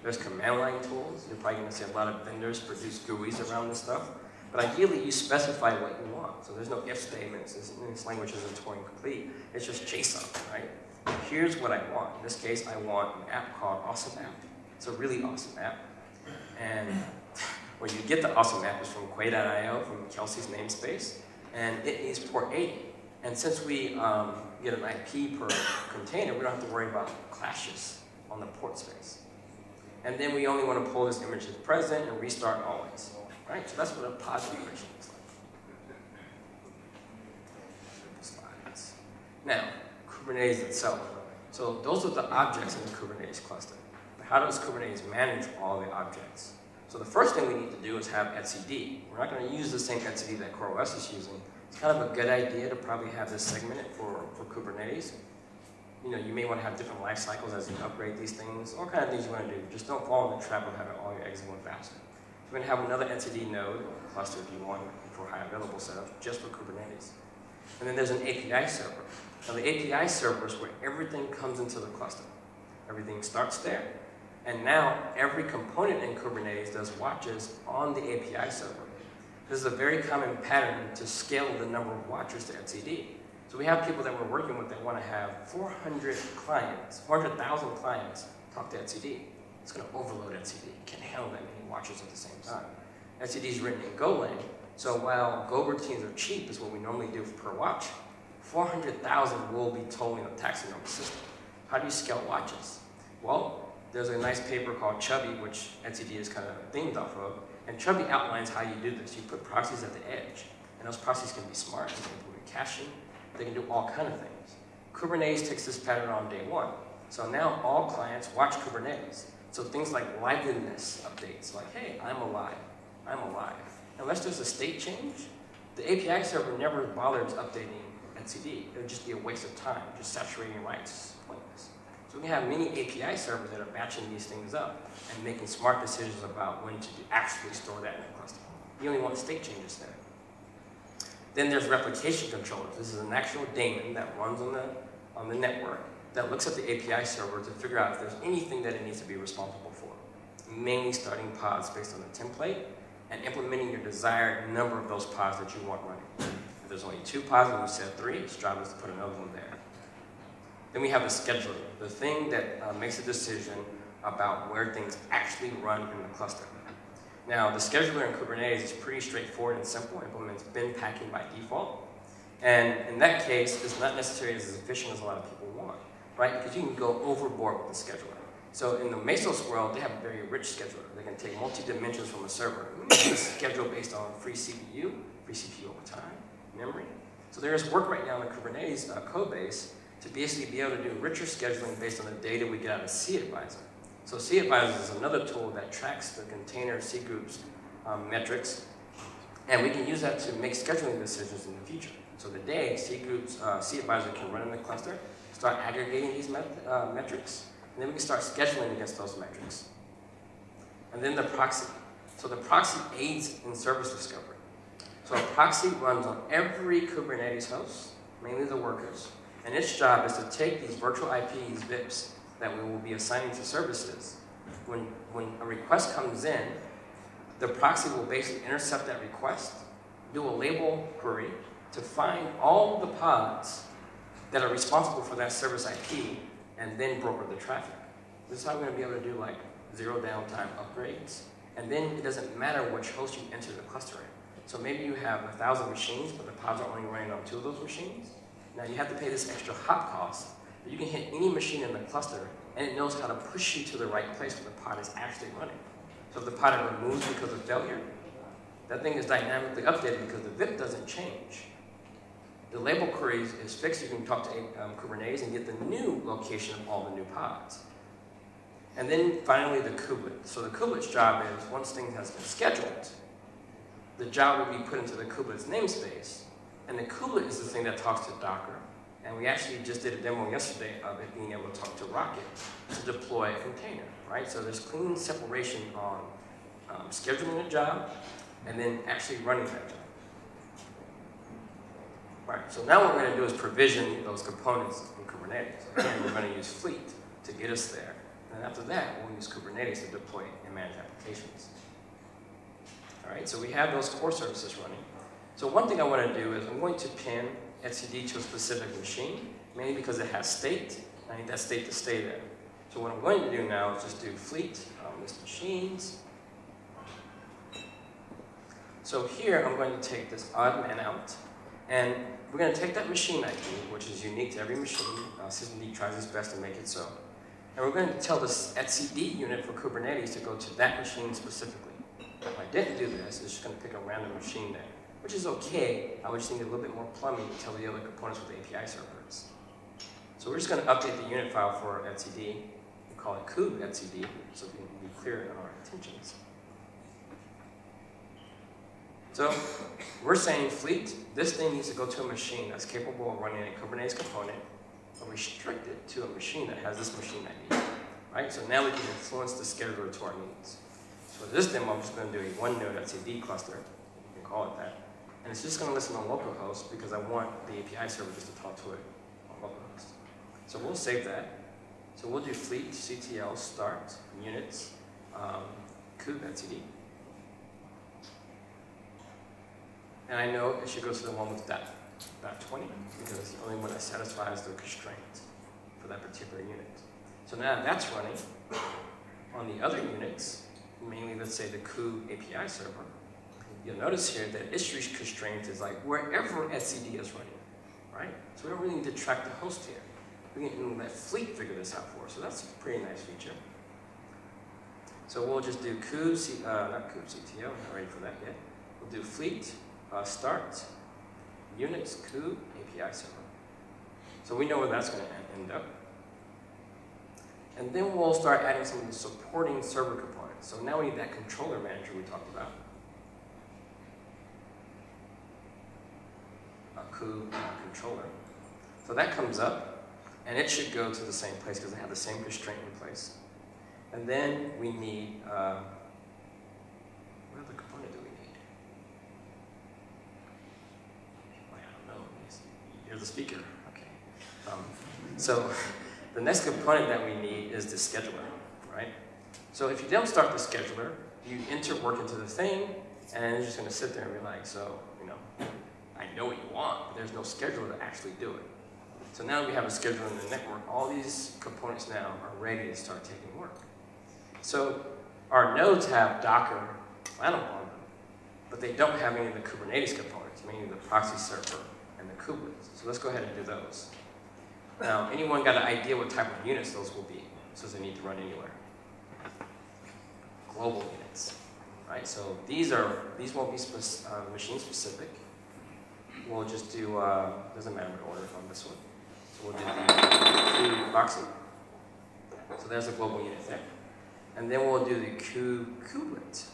There's command line tools. You're probably going to see a lot of vendors produce GUIs around this stuff. But ideally, you specify what you want. So there's no if statements. This language isn't Turing complete. It's just JSON, right? Here's what I want. In this case, I want an app called Awesome App. It's a really awesome app. And where you get the awesome app is from Quay.io, from Kelsey's namespace, and it needs port 80. And since we get an IP per container, we don't have to worry about clashes on the port space. And then we only want to pull this image as present and restart always. Right? So that's what a pod configuration looks like. Slides. Now, Kubernetes itself. So those are the objects in the Kubernetes cluster. But how does Kubernetes manage all the objects? So the first thing we need to do is have etcd. We're not going to use the same etcd that CoreOS is using. It's kind of a good idea to probably have this segmented for Kubernetes. You know, you may want to have different life cycles as you upgrade these things, all kind of things you want to do. Just don't fall in the trap of having all your eggs in one basket. We're going to have another etcd node, cluster if you want, for high available setup, just for Kubernetes. And then there's an API server. Now the API server is where everything comes into the cluster. Everything starts there. And now, every component in Kubernetes does watches on the API server. This is a very common pattern to scale the number of watchers to etcd. So we have people that we're working with that want to have 400 clients, 400,000 clients talk to etcd. It's going to overload etcd. It can't handle that many watchers at the same time. etcd is written in Go language, so while Go routines are cheap, is what we normally do per watch, 400,000 will be totally in the taxonomic system. How do you scale watches? Well, there's a nice paper called Chubby, which etcd is kind of themed off of, and Chubby outlines how you do this. You put proxies at the edge, and those proxies can be smart. They can do caching. They can do all kinds of things. Kubernetes takes this pattern on day 1. So now all clients watch Kubernetes. So things like liveness updates, like, hey, I'm alive. Unless there's a state change, the API server never bothers updating etcd. It would just be a waste of time, just saturating rights, pointless. So we can have many API servers that are matching these things up and making smart decisions about when to actually store that in a cluster. You only want state changes there. Then there's replication controllers. This is an actual daemon that runs on the network that looks at the API server to figure out if there's anything that it needs to be responsible for. Mainly starting pods based on the template and implementing your desired number of those pods that you want running. If there's only 2 pods and you set 3, it struggles to put another one there. Then we have a scheduler, the thing that makes a decision about where things actually run in the cluster. Now, the scheduler in Kubernetes is pretty straightforward and simple. It implements bin packing by default. And in that case, it's not necessarily as efficient as a lot of people want, right? Because you can go overboard with the scheduler. So in the Mesos world, they have a very rich scheduler. They can take multi-dimensions from a server, schedule based on free CPU over time, memory. So there is work right now in the Kubernetes code base to basically be able to do richer scheduling based on the data we get out of CAdvisor. So CAdvisor is another tool that tracks the container C groups metrics, and we can use that to make scheduling decisions in the future. So today, CAdvisor can run in the cluster, start aggregating these metrics, and then we can start scheduling against those metrics. And then the proxy. So the proxy aids in service discovery. So a proxy runs on every Kubernetes host, mainly the workers, and its job is to take these virtual IPs, VIPs, that we will be assigning to services. When a request comes in, the proxy will basically intercept that request, do a label query to find all the pods that are responsible for that service IP, and then broker the traffic. This is how we're gonna be able to do like zero downtime upgrades, and then it doesn't matter which host you enter the cluster in. So maybe you have 1,000 machines, but the pods are only running on 2 of those machines. Now you have to pay this extra hop cost, but you can hit any machine in the cluster, and it knows how to push you to the right place where the pod is actually running. So if the pod removes because of failure, that thing is dynamically updated because the VIP doesn't change. The label query is fixed. You can talk to Kubernetes and get the new location of all the new pods. And then finally, the kubelet. So the kubelet's job is, once things has been scheduled, the job will be put into the kubelet's namespace, and the kubelet is the thing that talks to Docker. And we actually just did a demo yesterday of it being able to talk to Rocket to deploy a container, right? So there's clean separation on scheduling a job and then actually running that job. Right, so now what we're gonna do is provision those components in Kubernetes. Again, we're gonna use Fleet to get us there. And after that, we'll use Kubernetes to deploy and manage applications. All right, so we have those core services running. So one thing I wanna do is I'm going to pin etcd to a specific machine, mainly because it has state, and I need that state to stay there. So what I'm going to do now is just do fleet, list machines. So here I'm going to take this odd man out, and we're going to take that machine ID, which is unique to every machine. Systemd tries its best to make it so. And we're going to tell this etcd unit for Kubernetes to go to that machine specifically. If I didn't do this, it's just going to pick a random machine there, which is okay. I would just need a little bit more plumbing to tell the other components what the API server is. So we're just going to update the unit file for etcd. We call it kube etcd, so we can be clear in our intentions. So we're saying fleet, this thing needs to go to a machine that's capable of running a Kubernetes component, but restricted to a machine that has this machine ID, right? So now we can influence the scheduler to our needs. So for this demo, I'm just going to do a 1-node etcd cluster, we can call it that. And it's just going to listen on localhost because I want the API server just to talk to it on localhost. So we'll save that. So we'll do fleet, ctl, start, units, kubeetcd. And I know it should go to the one with .20 because it's the only one that satisfies the constraint for that particular unit. So now that's running on the other units, mainly let's say the kube API server. You'll notice here that its constraint is like wherever etcd is running, right? So we don't really need to track the host here. We can let Fleet figure this out for us. So that's a pretty nice feature. So we'll just do kube ctl, not ready for that yet. We'll do Fleet, start, units, kube, API server. So we know where that's going to end up. And then we'll start adding some of the supporting server components. So now we need that controller manager we talked about. Controller. So that comes up, and it should go to the same place because they have the same constraint in place. And then we need, what other component do we need? I don't know. You're the speaker. Okay. So the next component that we need is the scheduler, right? So if you don't start the scheduler, you enter work into the thing, and it's just going to sit there and be like, so, you know, I know what you want, but there's no scheduler to actually do it. So now that we have a scheduler in the network, all these components now are ready to start taking work. So our nodes have Docker flannel on them, but they don't have any of the Kubernetes components, meaning the proxy server and the kubelets. So let's go ahead and do those. Now, anyone got an idea what type of units those will be, since they need to run anywhere? Global units, right? So these won't be machine specific. We'll just do, doesn't matter what order on this one. So we'll do the boxing. So there's a global unit there. And then we'll do the kubelet,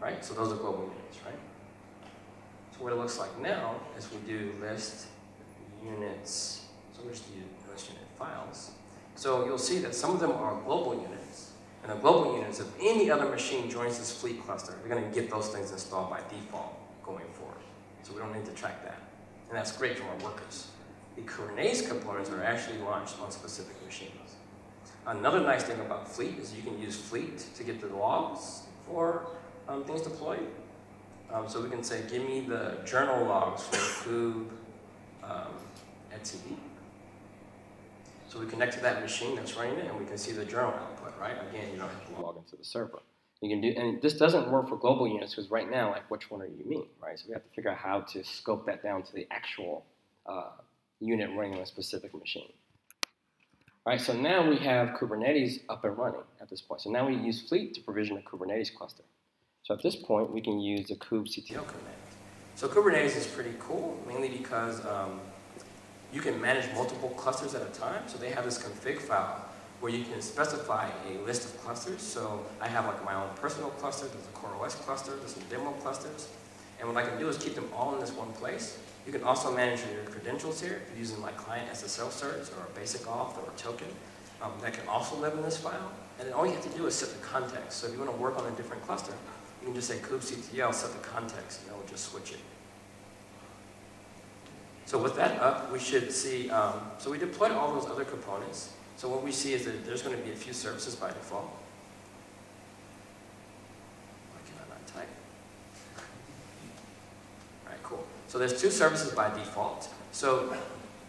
right? So those are global units, right? So what it looks like now is we do list units. So we'll just do list unit files. So you'll see that some of them are global units. And the global units, if any other machine joins this fleet cluster, they're going to get those things installed by default going forward. So we don't need to track that. And that's great for our workers. The Kubernetes components are actually launched on specific machines. Another nice thing about Fleet is you can use Fleet to get the logs for things deployed. So we can say, give me the journal logs for kube etcd. So we connect to that machine that's running it, and we can see the journal output, right? Again, you don't have to log into the server. You can do, and this doesn't work for global units because right now, like, which one are you mean, right? So we have to figure out how to scope that down to the actual unit running on a specific machine. All right, so now we have Kubernetes up and running at this point. So now we use Fleet to provision a Kubernetes cluster. So at this point, we can use the kubectl command. So Kubernetes is pretty cool, mainly because you can manage multiple clusters at a time. So they have this config file where you can specify a list of clusters. So I have like my own personal cluster, there's a CoreOS cluster, there's some demo clusters. And what I can do is keep them all in this one place. You can also manage your credentials here if you're using my client as a self-cert or a basic auth or a token. That can also live in this file. And then all you have to do is set the context. So if you want to work on a different cluster, you can just say kubectl set the context and it'll just switch it. So with that up, we should see, so we deployed all those other components. So what we see is that there's going to be a few services by default. Why can I not type? All right, cool. So there's two services by default. So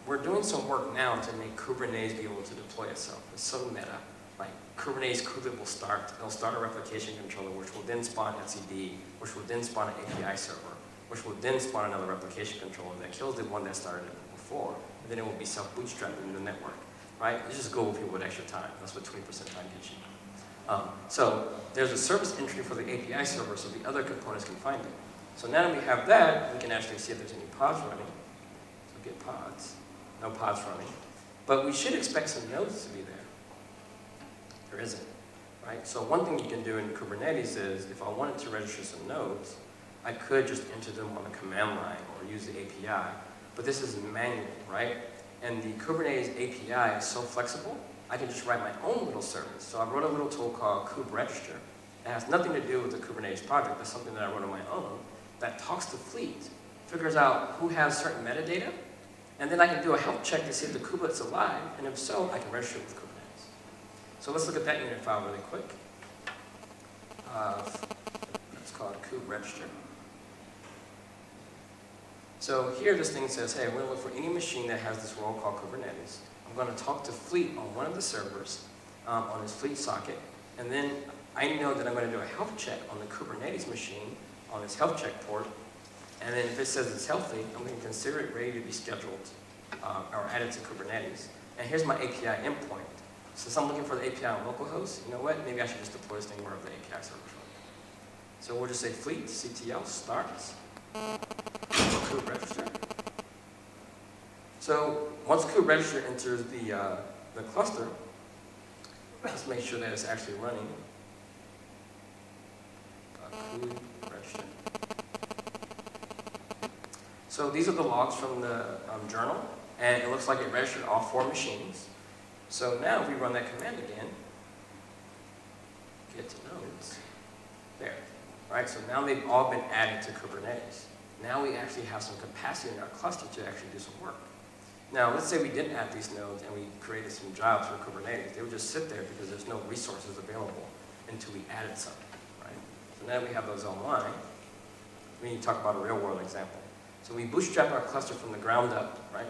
we're doing some work now to make Kubernetes be able to deploy itself. It's so meta. Like Kubernetes kubelet will start. It'll start a replication controller, which will then spawn etcd, which will then spawn an API server, which will then spawn another replication controller that kills the one that started it before, and then it will be self-bootstrapped into the network. Right? It's just Google people with extra time. That's what 20% time gets you. So there's a service entry for the API server so the other components can find it. So now that we have that, we can actually see if there's any pods running. So get pods. No pods running. But we should expect some nodes to be there. There isn't. Right? So one thing you can do in Kubernetes is if I wanted to register some nodes, I could just enter them on the command line or use the API. But this is manual, right? And the Kubernetes API is so flexible, I can just write my own little service. So I wrote a little tool called kuberegister. It has nothing to do with the Kubernetes project. That's something that I wrote on my own that talks to Fleet, figures out who has certain metadata, and then I can do a health check to see if the kubelet's alive, and if so, I can register with Kubernetes. So let's look at that unit file really quick. It's called kuberegister. So here this thing says, hey, we're going to look for any machine that has this role called Kubernetes. I'm going to talk to Fleet on one of the servers, on his Fleet socket, and then I know that I'm going to do a health check on the Kubernetes machine on its health check port, and then if it says it's healthy, I'm going to consider it ready to be scheduled or added to Kubernetes. And here's my API endpoint. Since I'm looking for the API on localhost, you know what? Maybe I should just deploy this thing wherever the API server is. So we'll just say Fleet CTL starts. Kuberegister. So once kuberegister enters the cluster, Let's make sure that it's actually running. So these are the logs from the journal, and it looks like it registered all four machines. So now if we run that command again, get to nodes, there. Right, so now they've all been added to Kubernetes. Now we actually have some capacity in our cluster to actually do some work. Now let's say we didn't add these nodes and we created some jobs for Kubernetes. They would just sit there because there's no resources available until we added something. So now that we have those online, we need to talk about a real world example. So we bootstrap our cluster from the ground up, right?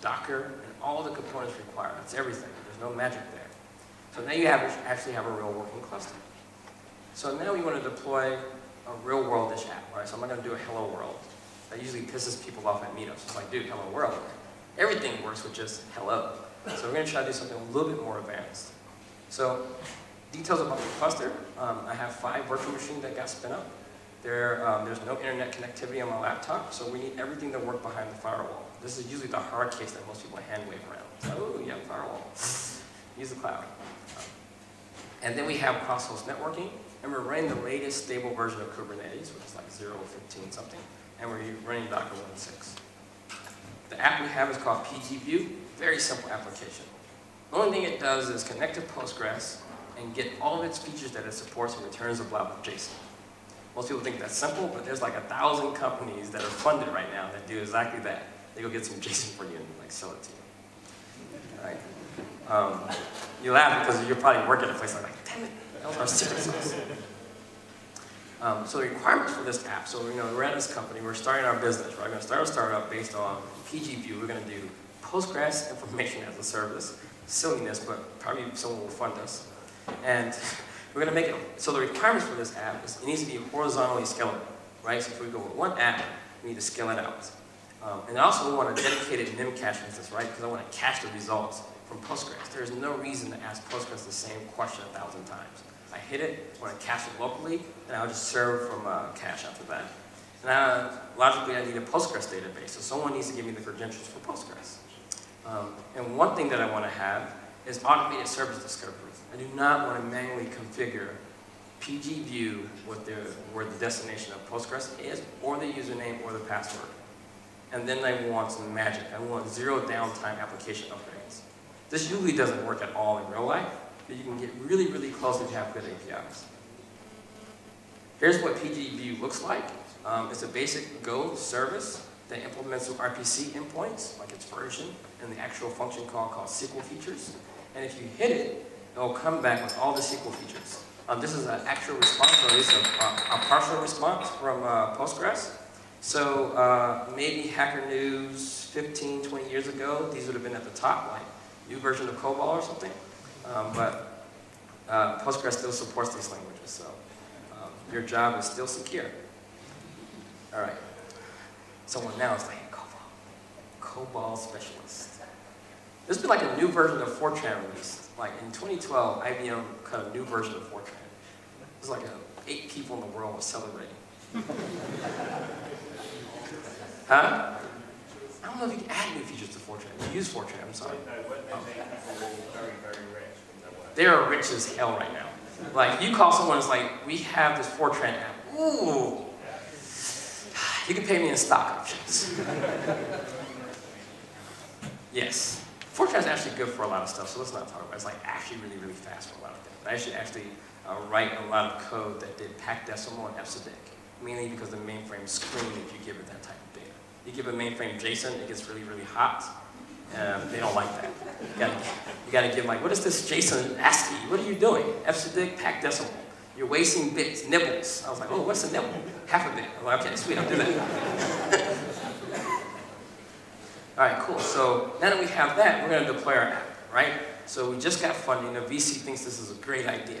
Docker and all the components required. That's everything. There's no magic there. So now you actually have a real working cluster. So now we want to deploy a real world-ish app, right? So I'm not going to do a hello world. That usually pisses people off at meetups. It's like, dude, hello world. Everything works with just hello. So we're going to try to do something a little bit more advanced. So details about the cluster. I have 5 virtual machines that got spin up. There's no internet connectivity on my laptop, so we need everything to work behind the firewall. This is usually the hard case that most people hand wave around. It's like, oh, yeah, firewall. Use the cloud. And then we have cross-host networking, and we're running the latest stable version of Kubernetes, which is like 0.15 something, and we're running Docker 1.6. The app we have is called PGView. Very simple application. The only thing it does is connect to Postgres, and get all of its features that it supports and returns a blob of JSON. Most people think that's simple, but there's like 1,000 companies that are funded right now that do exactly that. They go get some JSON for you and like sell it to you. Right? You laugh because you're probably working at a place like, damn it, that was our secret sauce. So the requirements for this app, so we're at this company, we're starting our business, right? We're going to start a startup based on PGView. We're going to do Postgres information as a service. Silliness, but probably someone will fund us. And we're going to make it, so the requirements for this app is it needs to be horizontally scalable, right? So if we go with one app, we need to scale it out. And also we want a dedicated memcache instance, right? Because I want to cache the results from Postgres. There's no reason to ask Postgres the same question 1,000 times. I hit it, I want to cache it locally, and I'll just serve from cache after that. And logically, I need a Postgres database, so someone needs to give me the credentials for Postgres. And one thing that I want to have is automated service discovery. I do not want to manually configure PGView with where the destination of Postgres is, or the username, or the password. And then I want some magic. I want zero downtime application upgrades. This usually doesn't work at all in real life, but you can get really, really close if you have good APIs. Here's what PGView looks like. It's a basic Go service that implements some RPC endpoints, like its version, and the actual function call called SQL features. And if you hit it, it'll come back with all the SQL features. This is an actual response, or at least a partial response from Postgres. So maybe Hacker News 15, 20 years ago, these would have been at the top, like new version of COBOL or something. But Postgres still supports these languages, so your job is still secure. All right. Someone now is like, COBOL, COBOL specialist. This would be like a new version of Fortran released. Like in 2012, IBM cut a new version of Fortran. It was like 8 people in the world were celebrating. Huh? I don't know if you can add new features to Fortran. You use Fortran, I'm sorry. Oh. They are rich as hell right now. Like you call someone, it's like, we have this Fortran app. Ooh. You can pay me in stock options. Yes. Fortran is actually good for a lot of stuff, so let's not talk about it. It's like actually really, really fast for a lot of things. I should actually write a lot of code that did packed decimal and etcd, mainly because the mainframe screamed if you give it that type of data. You give a mainframe JSON, it gets really, really hot. They don't like that. You gotta give like, what is this JSON ASCII? What are you doing? Etcd, packed decimal. You're wasting bits, nibbles. I was like, oh, what's a nibble? Half a bit. I'm like, okay, sweet, I'll do that. All right, cool. So now that we have that, we're going to deploy our app, right? So we just got funding. The VC thinks this is a great idea.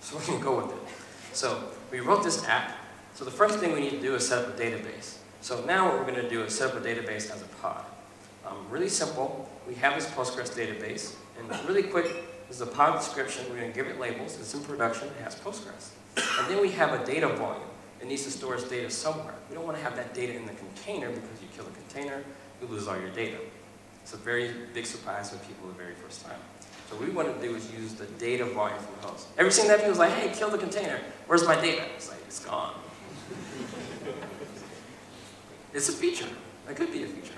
So we're going to go with it. So we wrote this app. So the first thing we need to do is set up a database. So now what we're going to do is set up a database as a pod. Really simple. We have this Postgres database. And really quick, this is a pod description. We're going to give it labels. It's in production. It has Postgres. And then we have a data volume. It needs to store its data somewhere. We don't want to have that data in the container because you kill the container. You lose all your data. It's a very big surprise for people the very first time. So what we wanted to do is use the data volume from the host. Every single nephew was like, hey, kill the container. Where's my data? It's like, it's gone. It's a feature. It could be a feature.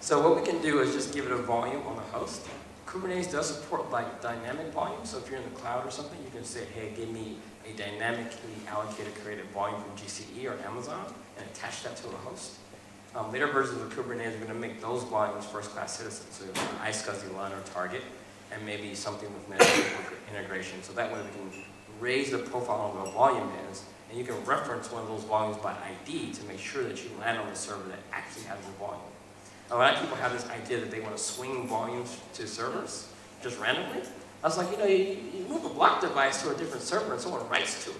So what we can do is just give it a volume on the host. Kubernetes does support like dynamic volume. So if you're in the cloud or something, you can say, hey, give me a dynamically allocated created volume from GCE or Amazon and attach that to a host. Later versions of Kubernetes are going to make those volumes first-class citizens. So you have an iSCSI LUN or target and maybe something with network integration. So that way we can raise the profile of what volume is. And you can reference one of those volumes by ID to make sure that you land on the server that actually has the volume. A lot of people have this idea that they want to swing volumes to servers just randomly. I was like, you know, you move a block device to a different server and someone writes to it.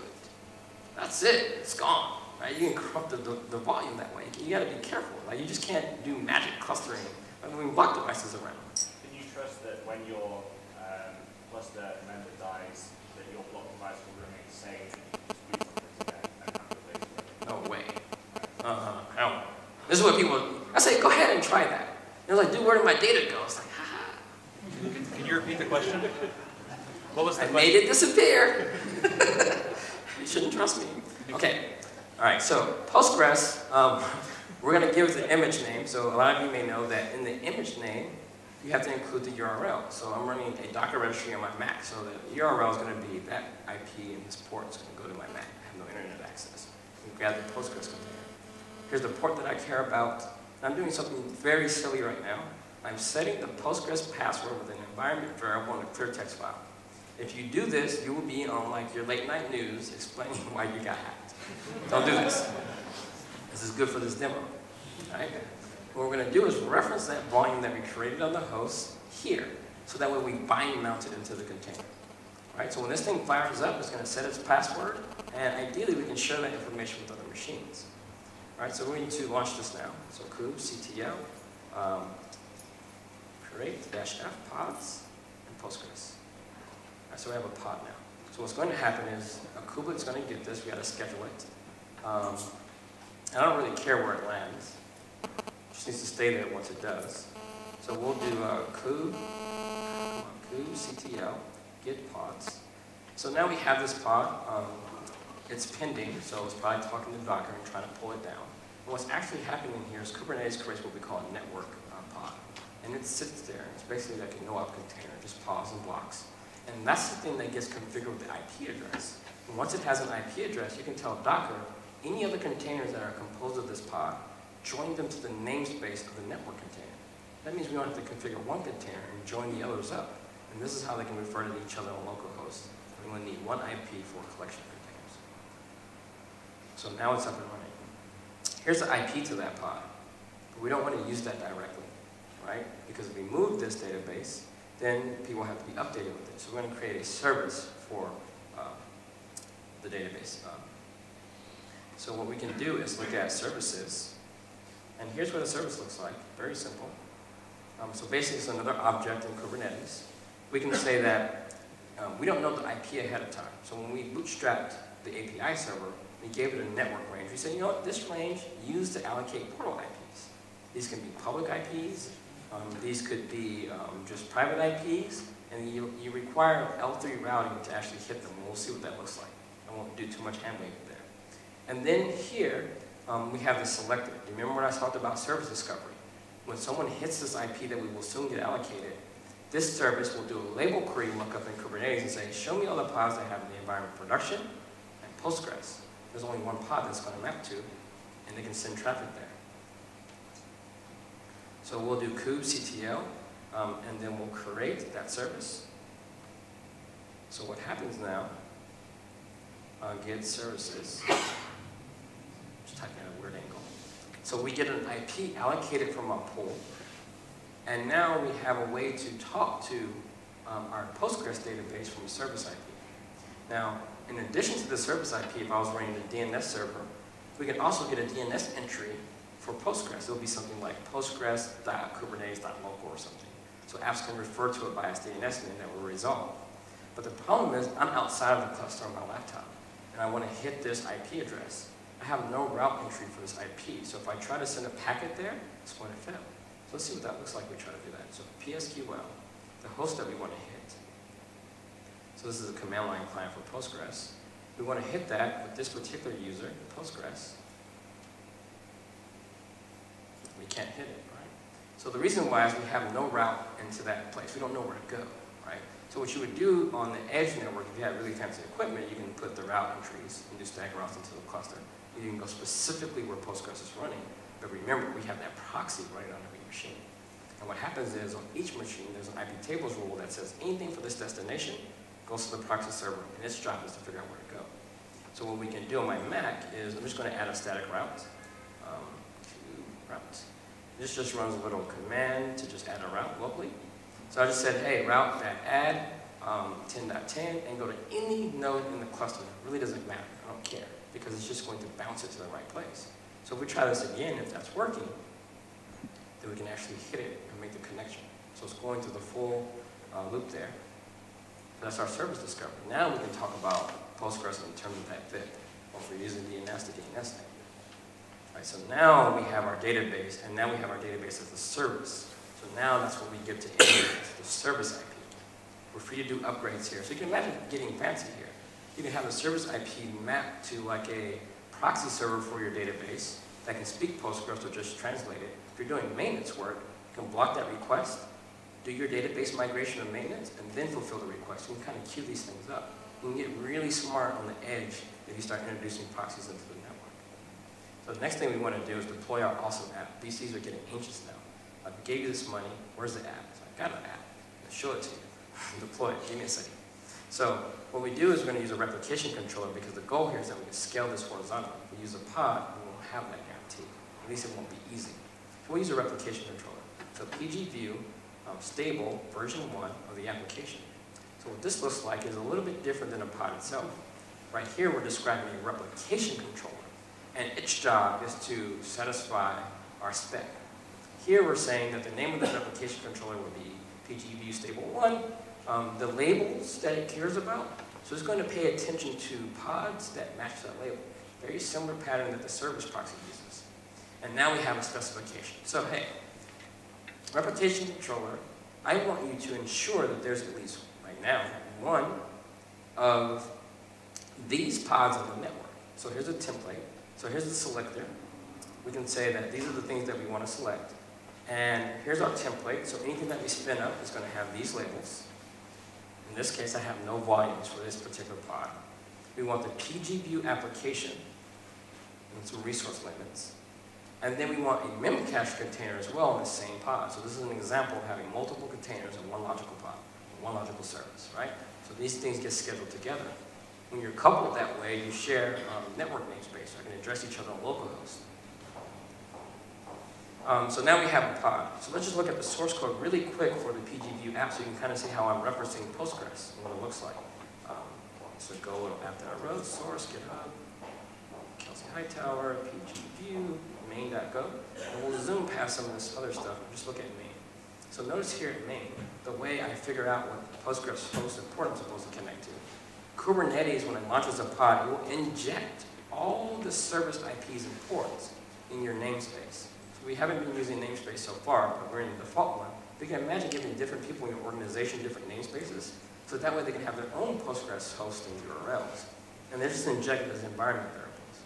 That's it. It's gone. Right? You can corrupt the volume that way. You got to be careful. Like, you just can't do magic clustering by moving block devices around. Can you trust that when your cluster member dies, that your block device will remain safe? No way. I don't know. This is what people. I say, go ahead and try that. And they're like, dude, where did my data go? I was like, ha ha. Can you repeat the question? What was the question? I made it disappear. You shouldn't trust me. Okay. All right, so Postgres, we're going to give it an image name. So a lot of you may know that in the image name, you have to include the URL. So I'm running a Docker registry on my Mac. So the URL is going to be that IP and this port is going to go to my Mac. I have no internet access. We grab the Postgres container. Here's the port that I care about. I'm doing something very silly right now. I'm setting the Postgres password with an environment variable in a clear text file. If you do this, you will be on like your late night news explaining why you got hacked. Don't do this. This is good for this demo. All right? What we're going to do is reference that volume that we created on the host here. So that way we bind mount it into the container. All right? So when this thing fires up, it's going to set its password. And ideally, we can share that information with other machines. All right, so we need to launch this now. So kubectl, create -f pods, and Postgres. All right, so we have a pod now. So what's going to happen is a kubelet's going to get this. We got to schedule it. I don't really care where it lands. It just needs to stay there once it does. So we'll do kubectl, get pods. So now we have this pod. It's pending, so it's probably talking to Docker and trying to pull it down. And what's actually happening here is Kubernetes creates what we call a network pod. And it sits there. It's basically like a no-op container, just pods and blocks. And that's the thing that gets configured with the IP address. And once it has an IP address, you can tell Docker, any other containers that are composed of this pod, join them to the namespace of the network container. That means we don't have to configure one container and join the others up. And this is how they can refer to each other on localhost. We only need one IP for a collection. So now it's up and running. Here's the IP to that pod. But we don't want to use that directly, right? Because if we move this database, then people have to be updated with it. So we're going to create a service for the database. So what we can do is look at services. And here's what a service looks like. Very simple. So basically, it's another object in Kubernetes. We can say that we don't know the IP ahead of time. So when we bootstrapped the API server, we gave it a network range. We said, you know what, this range used to allocate portal IPs. These can be public IPs. These could be just private IPs. And you require L3 routing to actually hit them. We'll see what that looks like. I won't do too much handwaving there. And then here, we have the selected. Remember when I talked about service discovery? When someone hits this IP that we will soon get allocated, this service will do a label query lookup in Kubernetes and say, show me all the pods that have the environment production and Postgres. There's only one pod that's going to map to, and they can send traffic there. So we'll do kubectl, and then we'll create that service. So what happens now, get services, just typing at a weird angle. So we get an IP allocated from our pool, and now we have a way to talk to our Postgres database from a service IP. Now, in addition to the service IP, if I was running a DNS server, we could also get a DNS entry for Postgres. It will be something like postgres.kubernetes.local or something. So apps can refer to it by its DNS name that will resolve. But the problem is I'm outside of the cluster on my laptop, and I want to hit this IP address. I have no route entry for this IP. So if I try to send a packet there, it's going to fail. So let's see what that looks like when we try to do that. So PSQL, the host that we want to hit. So this is a command line client for Postgres. We want to hit that with this particular user, Postgres. We can't hit it, right? So the reason why is we have no route into that place. We don't know where to go, right? So what you would do on the edge network, if you had really fancy equipment, you can put the route entries and do stack routes into the cluster. You can go specifically where Postgres is running. But remember, we have that proxy running on every machine. And what happens is, on each machine, there's an IP tables rule that says anything for this destination goes to the proxy server, and its job is to figure out where to go. So what we can do on my Mac is, I'm just going to add a static route to routes. This just runs a little command to just add a route locally. So I just said, hey, route that add 10.10, and go to any node in the cluster. It really doesn't matter. I don't care, because it's just going to bounce it to the right place. So if we try this again, if that's working, then we can actually hit it and make the connection. So it's going through the full loop there. So that's our service discovery. Now we can talk about Postgres in terms of that bit, or if we're using DNS to DNS thing. Right, so now we have our database, and now we have our database as a service. So now that's what we give to the service IP. We're free to do upgrades here. So you can imagine getting fancy here. You can have the service IP mapped to like a proxy server for your database that can speak Postgres or just translate it. If you're doing maintenance work, you can block that request, do your database migration and maintenance, and then fulfill the request. You can kind of queue these things up. You can get really smart on the edge if you start introducing proxies into the network. So the next thing we want to do is deploy our awesome app. These things are getting anxious now. I gave you this money, where's the app? So I got an app, I'll show it to you. Deploy it, give me a second. So what we do is we're going to use a replication controller because the goal here is that we can scale this horizontally. If we use a pod, we won't have that guarantee. At least it won't be easy. So we'll use a replication controller. So PGView, stable, version 1 of the application. So what this looks like is a little bit different than a pod itself. Right here we're describing a replication controller, and its job is to satisfy our spec. Here we're saying that the name of the replication controller will be PGView stable 1, the labels that it cares about. So it's going to pay attention to pods that match that label. Very similar pattern that the service proxy uses. And now we have a specification. So hey, replication controller, I want you to ensure that there's at least, right now, one of these pods on the network. So here's a template. So here's the selector. We can say that these are the things that we want to select. And here's our template. So anything that we spin up is going to have these labels. In this case, I have no volumes for this particular pod. We want the PGView application and some resource limits. And then we want a memcache container as well in the same pod. So this is an example of having multiple containers in one logical pod, one logical service, right? So these things get scheduled together. When you're coupled that way, you share network namespace. So I can address each other on localhost. So now we have a pod. So let's just look at the source code really quick for the PGView app so you can kind of see how I'm referencing Postgres and what it looks like. So go little app that I wrote, source, GitHub, Kelsey Hightower, PGView, main.go. And we'll zoom past some of this other stuff and just look at main. So notice here at main, the way I figure out what Postgres host and port I'm supposed to connect to. Kubernetes, when it launches a pod, it will inject all the service IPs and ports in your namespace. We haven't been using namespace so far, but we're in the default one. You can imagine giving different people in your organization different namespaces, so that way they can have their own Postgres hosting URLs. And they're just injected as environment variables.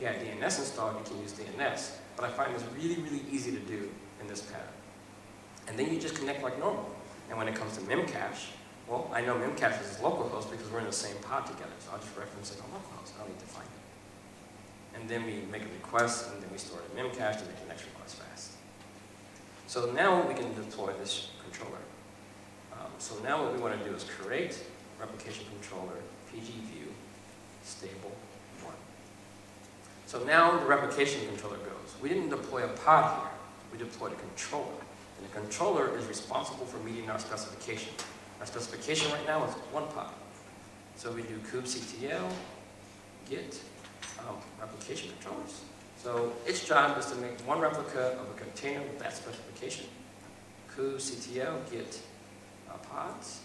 Yeah, DNS installed, you can use DNS, but I find this really, really easy to do in this pattern. And then you just connect like normal. And when it comes to memcache, well, I know memcache is localhost because we're in the same pod together, so I'll just reference it on localhost. I don't need to find it. And then we make a request, and then we store it in memcache to make the next request fast. So now we can deploy this controller. So now what we want to do is create replication controller PGView stable 1. So now the replication controller goes. We didn't deploy a pod here. We deployed a controller. And the controller is responsible for meeting our specification. Our specification right now is one pod. So we do kubectl git replication controllers. So its job is to make one replica of a container with that specification. Kubectl git pods,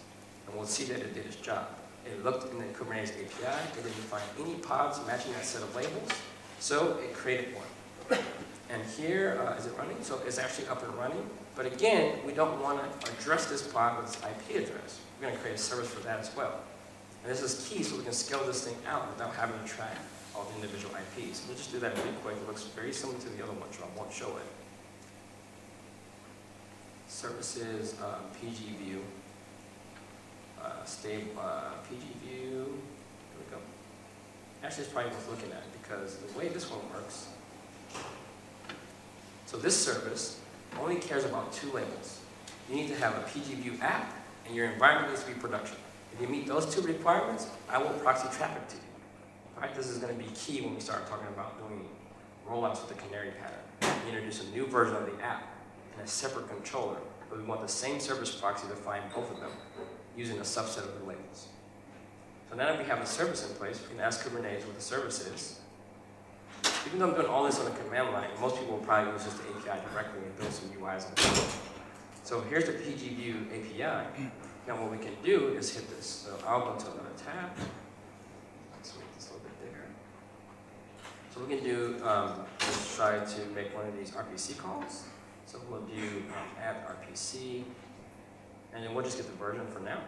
and we'll see that it did its job. It looked in the Kubernetes API, it didn't find any pods matching that set of labels, so it created one. And here, is it running? So it's actually up and running. But again, we don't want to address this pod with its IP address. We're going to create a service for that as well. And this is key so we can scale this thing out without having to track all the individual IPs. We'll just do that really quick. It looks very similar to the other one, so I won't show it. Services, PGView, stable, PGView, there we go. Actually, it's probably worth looking at because the way this one works, so this service only cares about two labels. You need to have a PGView app, and your environment needs to be production. If you meet those two requirements, I will proxy traffic to you. All right, this is going to be key when we start talking about doing rollouts with the canary pattern. We introduce a new version of the app and a separate controller, but we want the same service proxy to find both of them using a subset of the labels. So now that we have a service in place, we can ask Kubernetes what the service is. Even though I'm doing all this on the command line, most people will probably use just the API directly and build some UIs on the web. So here's the PGView API. Now what we can do is hit this. So I'll go to another tab. Let's make this a little bit bigger. So we can do, let's try to make one of these RPC calls. So we'll do add RPC, and then we'll just get the version for now.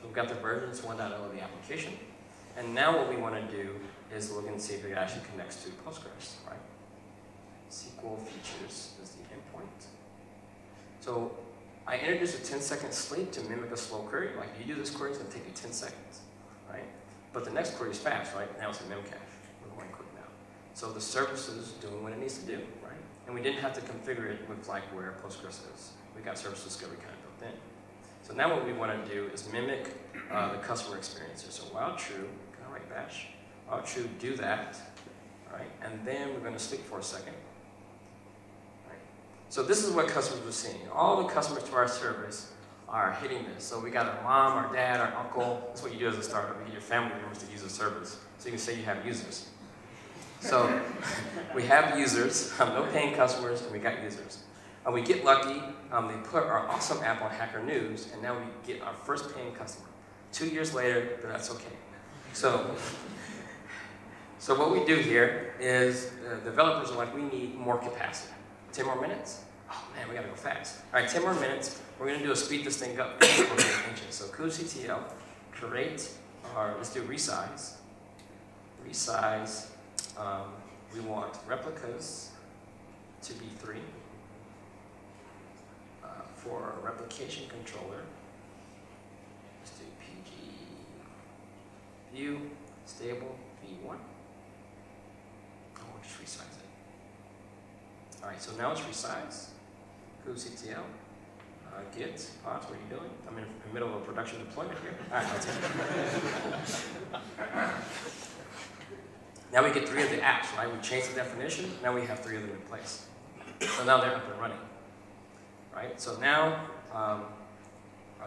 So we've got the version, it's 1.0 of the application. And now what we want to do is look and see if it actually connects to Postgres, right? SQL features is the endpoint. So I introduced a 10-second sleep to mimic a slow query. Like, you do this query, it's going to take you 10 seconds, right? But the next query is fast, right? Now it's a memcache. We're going quick now. So the service is doing what it needs to do, right? And we didn't have to configure it with like where Postgres is. We got service discovery kind of built in. So now what we want to do is mimic the customer experience. So while true, can I write bash? While true, do that, all right? And then we're going to sleep for a second. So this is what customers are seeing. All the customers to our service are hitting this. So we got our mom, our dad, our uncle. That's what you do as a startup. You get your family members to use the service. So you can say you have users. So we have users, no paying customers, and we got users. And we get lucky. They put our awesome app on Hacker News, and now we get our first paying customer. 2 years later, but that's okay. So what we do here is developers are like, we need more capacity. 10 more minutes? Oh man, we gotta go fast. All right, 10 more minutes. We're gonna do a speed this thing up. So kubectl, create, or let's do resize. Resize, we want replicas to be 3 for a replication controller. Let's do PG view, stable, v1. Oh, we'll just resize it. All right, so now it's resize, kubectl, git, pods, what are you doing? I'm in the middle of a production deployment here. All right, I'll take it. Now we get 3 of the apps, right? We changed the definition, now we have 3 of them in place. So now they're up and running, right? So now, are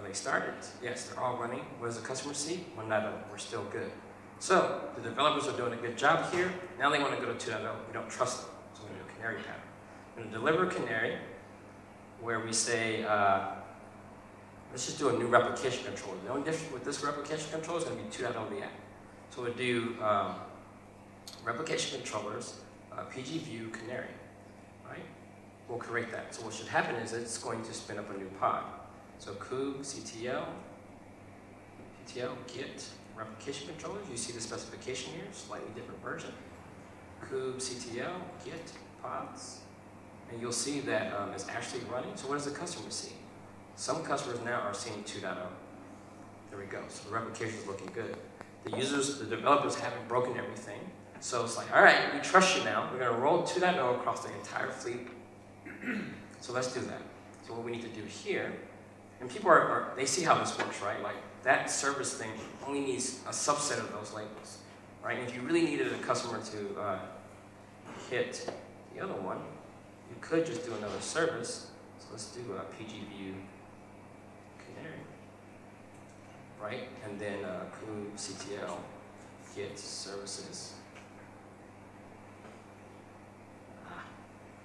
they started? Yes, they're all running. What does the customer see? 1.0, we're still good. So the developers are doing a good job here. Now they want to go to 2.0, we don't trust them. Canary pattern. We're going to deliver a canary where we say, let's just do a new replication controller. The only difference with this replication controller is going to be 2.0 of the app. So we'll do replication controllers, PGView, canary, right? We'll create that. So what should happen is it's going to spin up a new pod. So kubectl, git, replication controllers. You see the specification here, slightly different version. Kubectl, git, pods, and you'll see that it's actually running. So what does the customer see? Some customers now are seeing 2.0. There we go, so the replication is looking good. The users, the developers haven't broken everything. So it's like, all right, we trust you now. We're gonna roll 2.0 across the entire fleet. So let's do that. So what we need to do here, and people are they see how this works, right? Like that service thing only needs a subset of those labels, right? And if you really needed a customer to hit the other one, you could just do another service. So let's do a PGView canary, right? And then kubectl git services.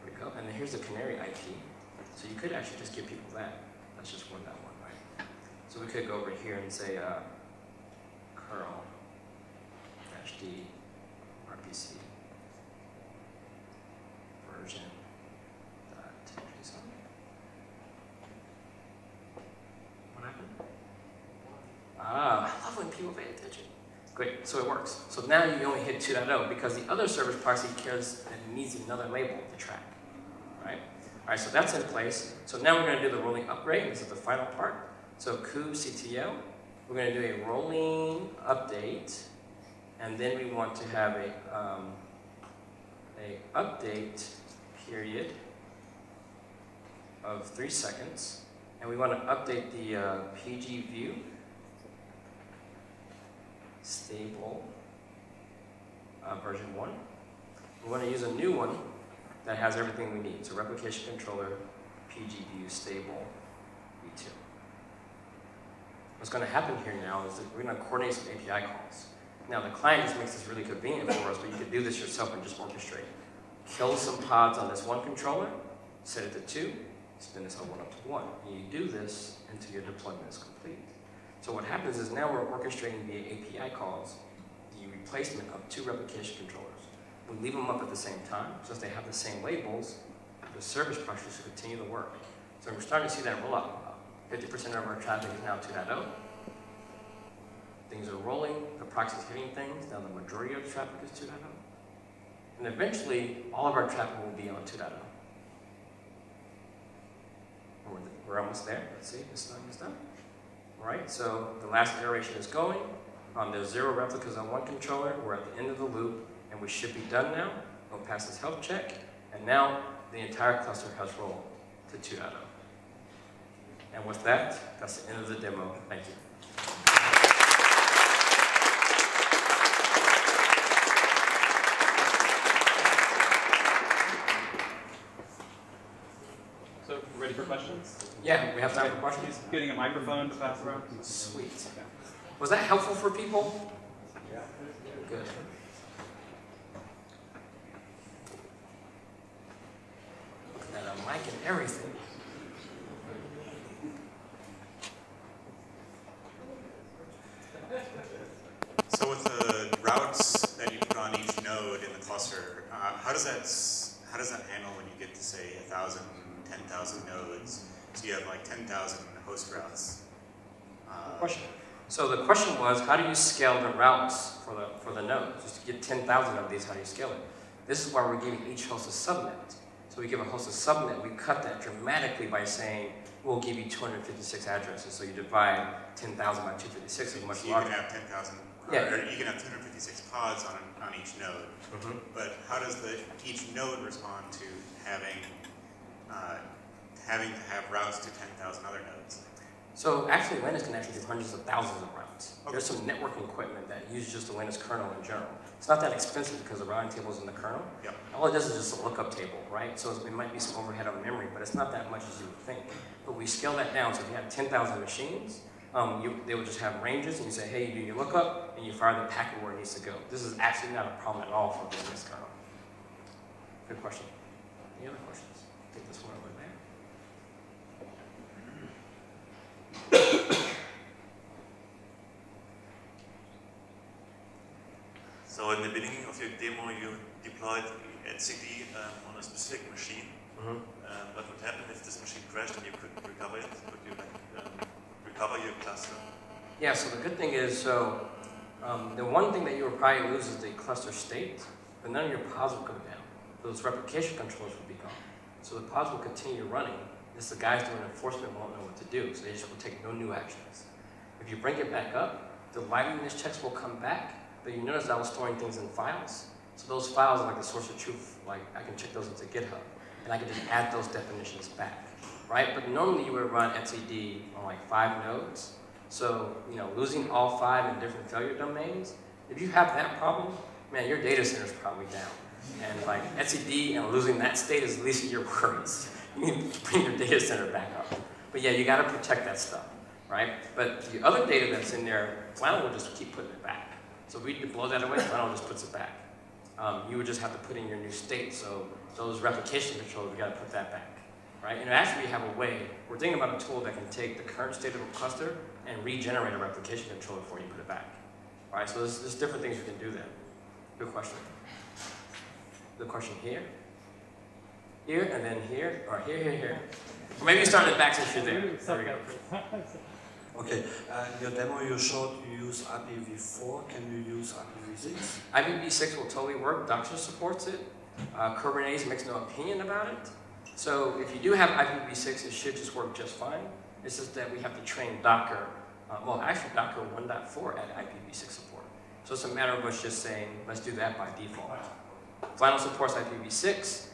There we go. And then here's the canary IP. So you could actually just give people that. That's just 1.1, right? So we could go over here and say curl -d rpc. version. Did I do something? What happened? Ah, I love when people pay attention. Great, so it works. So now you only hit 2.0 because the other service proxy cares that it needs another label to track, right? All right, so that's in place. So now we're going to do the rolling upgrade. This is the final part. So kubectl, we're going to do a rolling update, and then we want to have a update period of 3 seconds, and we want to update the PGView stable version 1. We want to use a new one that has everything we need. So replication controller, PGView stable v2. What's going to happen here now is that we're going to coordinate some API calls. Now the client just makes this really convenient for us, but you could do this yourself and just orchestrate. Kill some pods on this one controller, set it to 2, spin this whole one up to 1. And you do this until your deployment is complete. So what happens is now we're orchestrating via API calls the replacement of 2 replication controllers. We leave them up at the same time, since they have the same labels, the service proxy should continue to work. So we're starting to see that roll up. 50% of our traffic is now 2.0. Things are rolling, the proxy is hitting things, now the majority of the traffic is 2.0. And eventually, all of our traffic will be on 2.0. We're almost there, let's see, this time is done. All right, so the last iteration is going. There's 0 replicas on one controller, we're at the end of the loop, and we should be done now. We'll pass this health check, and now the entire cluster has rolled to 2.0. And with that, that's the end of the demo. Thank you. So, ready for questions? Yeah, we have time for questions. Getting a microphone to pass around. Sweet. Was that helpful for people? Yeah. Good. Look at that mic and everything. So with the routes that you put on each node in the cluster, how does that handle when you get to say 1,000, 10,000 nodes? So you have like 10,000 host routes. Question. So the question was, how do you scale the routes for the nodes? Just to get 10,000 of these, how do you scale it? This is why we're giving each host a subnet. So we give a host a subnet. We cut that dramatically by saying, we'll give you 256 addresses, so you divide 10,000 by 256 is much larger. So you can have 10,000, yeah. Or you can have 256 pods on each node. Mm-hmm. But how does each node respond to having to have routes to 10,000 other nodes? So actually, Linux can actually do hundreds of thousands of routes. Okay. There's some networking equipment that uses just the Linux kernel in general. It's not that expensive because the routing table is in the kernel. Yep. All it does is just a lookup table, right? So it might be some overhead on memory, but it's not that much as you would think. But we scale that down. So if you have 10,000 machines, they will just have ranges, and you say, hey, you do your lookup, and you fire the packet where it needs to go. This is actually not a problem at all for the Linux kernel. Good question. Any other questions? Take this one over there. So in the beginning of your demo, you deployed etcd on a specific machine. Mm-hmm. What would happen if this machine crashed and you couldn't recover it? Could you recover your cluster? Yeah. So the good thing is, the one thing that you would probably lose is the cluster state, but none of your pods will come down. Those replication controllers will be gone. So the pods will continue running. It's the guys doing enforcement won't know what to do, so they just will take no new actions. If you bring it back up, the liveliness checks will come back, but you notice I was storing things in files. So those files are like the source of truth. Like I can check those into GitHub, and I can just add those definitions back, right? But normally you would run etcd on like 5 nodes. So losing all 5 in different failure domains. If you have that problem, man, your data center is probably down. And like etcd and losing that state is the least of your worries. You need to bring your data center back up. But yeah, you got to protect that stuff, right? But the other data that's in there, Flannel will just keep putting it back. So if we blow that away, Flannel just puts it back. You would just have to put in your new state. So those replication controls, we got to put that back, right? And actually, we have a way. We're thinking about a tool that can take the current state of a cluster and regenerate a replication controller before you put it back, right? So there's different things you can do there. Good question. The question here. here, and then here, or here, here, here. Or maybe you started back since you're there. There we go. Okay, your demo you showed, you use IPv4. Can you use IPv6? IPv6 will totally work. Docker supports it. Kubernetes makes no opinion about it. So if you do have IPv6, it should just work just fine. It's just that we have to train Docker. Well, actually, Docker 1.4 at IPv6 support. So it's a matter of us just saying, let's do that by default. Flannel supports IPv6.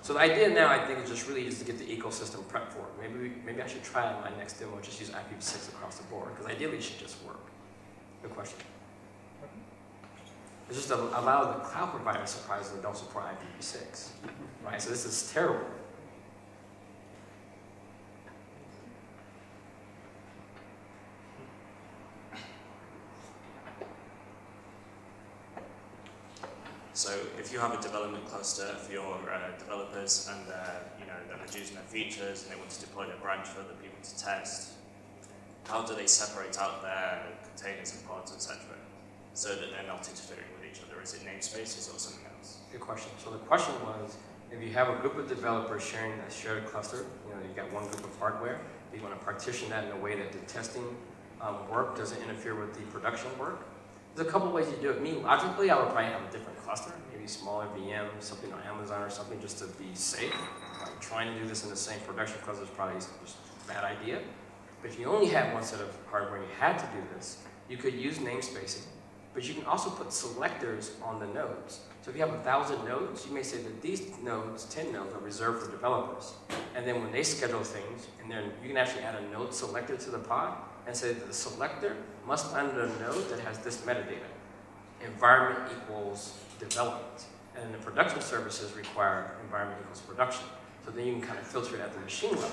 So the idea now, I think, is just really just to get the ecosystem prepped for it. Maybe I should try on my next demo, just use IPv6 across the board, because ideally it should just work. Good question. It's just to allow the cloud providers, surprisingly, don't support IPv6, right? So this is terrible. So if you have a development cluster for your developers and they're producing their features and they want to deploy their branch for other people to test, how do they separate out their containers and pods, etc., so that they're not interfering with each other? Is it namespaces or something else? Good question. So the question was, if you have a group of developers sharing a shared cluster, you've got one group of hardware, you want to partition that in a way that the testing work doesn't interfere with the production work. There's a couple ways you do it. Me, logically, I would probably have a different cluster, maybe smaller VM, something on Amazon or something, just to be safe. Like trying to do this in the same production cluster is probably just a bad idea. But if you only had one set of hardware and you had to do this, you could use namespacing. But you can also put selectors on the nodes. So if you have 1,000 nodes, you may say that these nodes, 10 nodes, are reserved for developers. And then when they schedule things, and then you can actually add a node selector to the pod, and say that the selector must find a node that has this metadata. Environment equals development. And then the production services require environment equals production. So then you can kind of filter it at the machine level.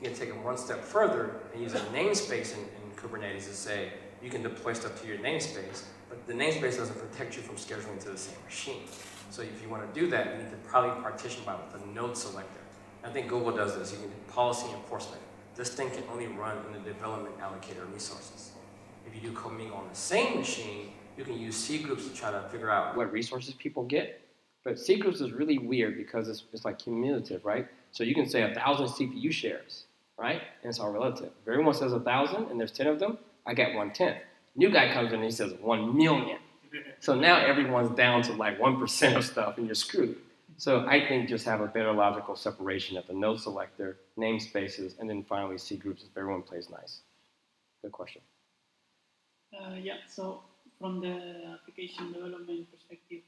You can take it one step further and use a namespace in Kubernetes to say, you can deploy stuff to your namespace, but the namespace doesn't protect you from scheduling to the same machine. So if you want to do that, you need to probably partition by with a node selector. I think Google does this. You can do policy enforcement. This thing can only run in the development allocator resources. If you do commingle on the same machine, you can use C groups to try to figure out what resources people get. But C groups is really weird because it's like cumulative, right? So you can say 1,000 CPU shares, right? And it's all relative. If everyone says 1,000 and there's 10 of them, I got 1/10. New guy comes in and he says 1,000,000. So now everyone's down to like 1% of stuff and you're screwed. So I think just have a better logical separation at the node selector, namespaces, and then finally C groups if everyone plays nice. Good question. Yeah, so from the application development perspective,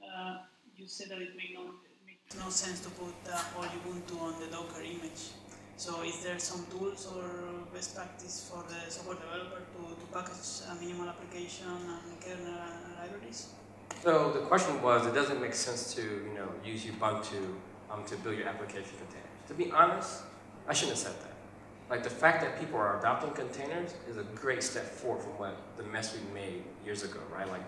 right, you said that it makes no sense to put all Ubuntu on the Docker image. So is there some tools or best practice for the software developer to package a minimal application and kernel libraries? So the question was, it doesn't make sense to use Ubuntu to build your application containers. To be honest, I shouldn't have said that. Like the fact that people are adopting containers is a great step forward from what the mess we made years ago, right? Like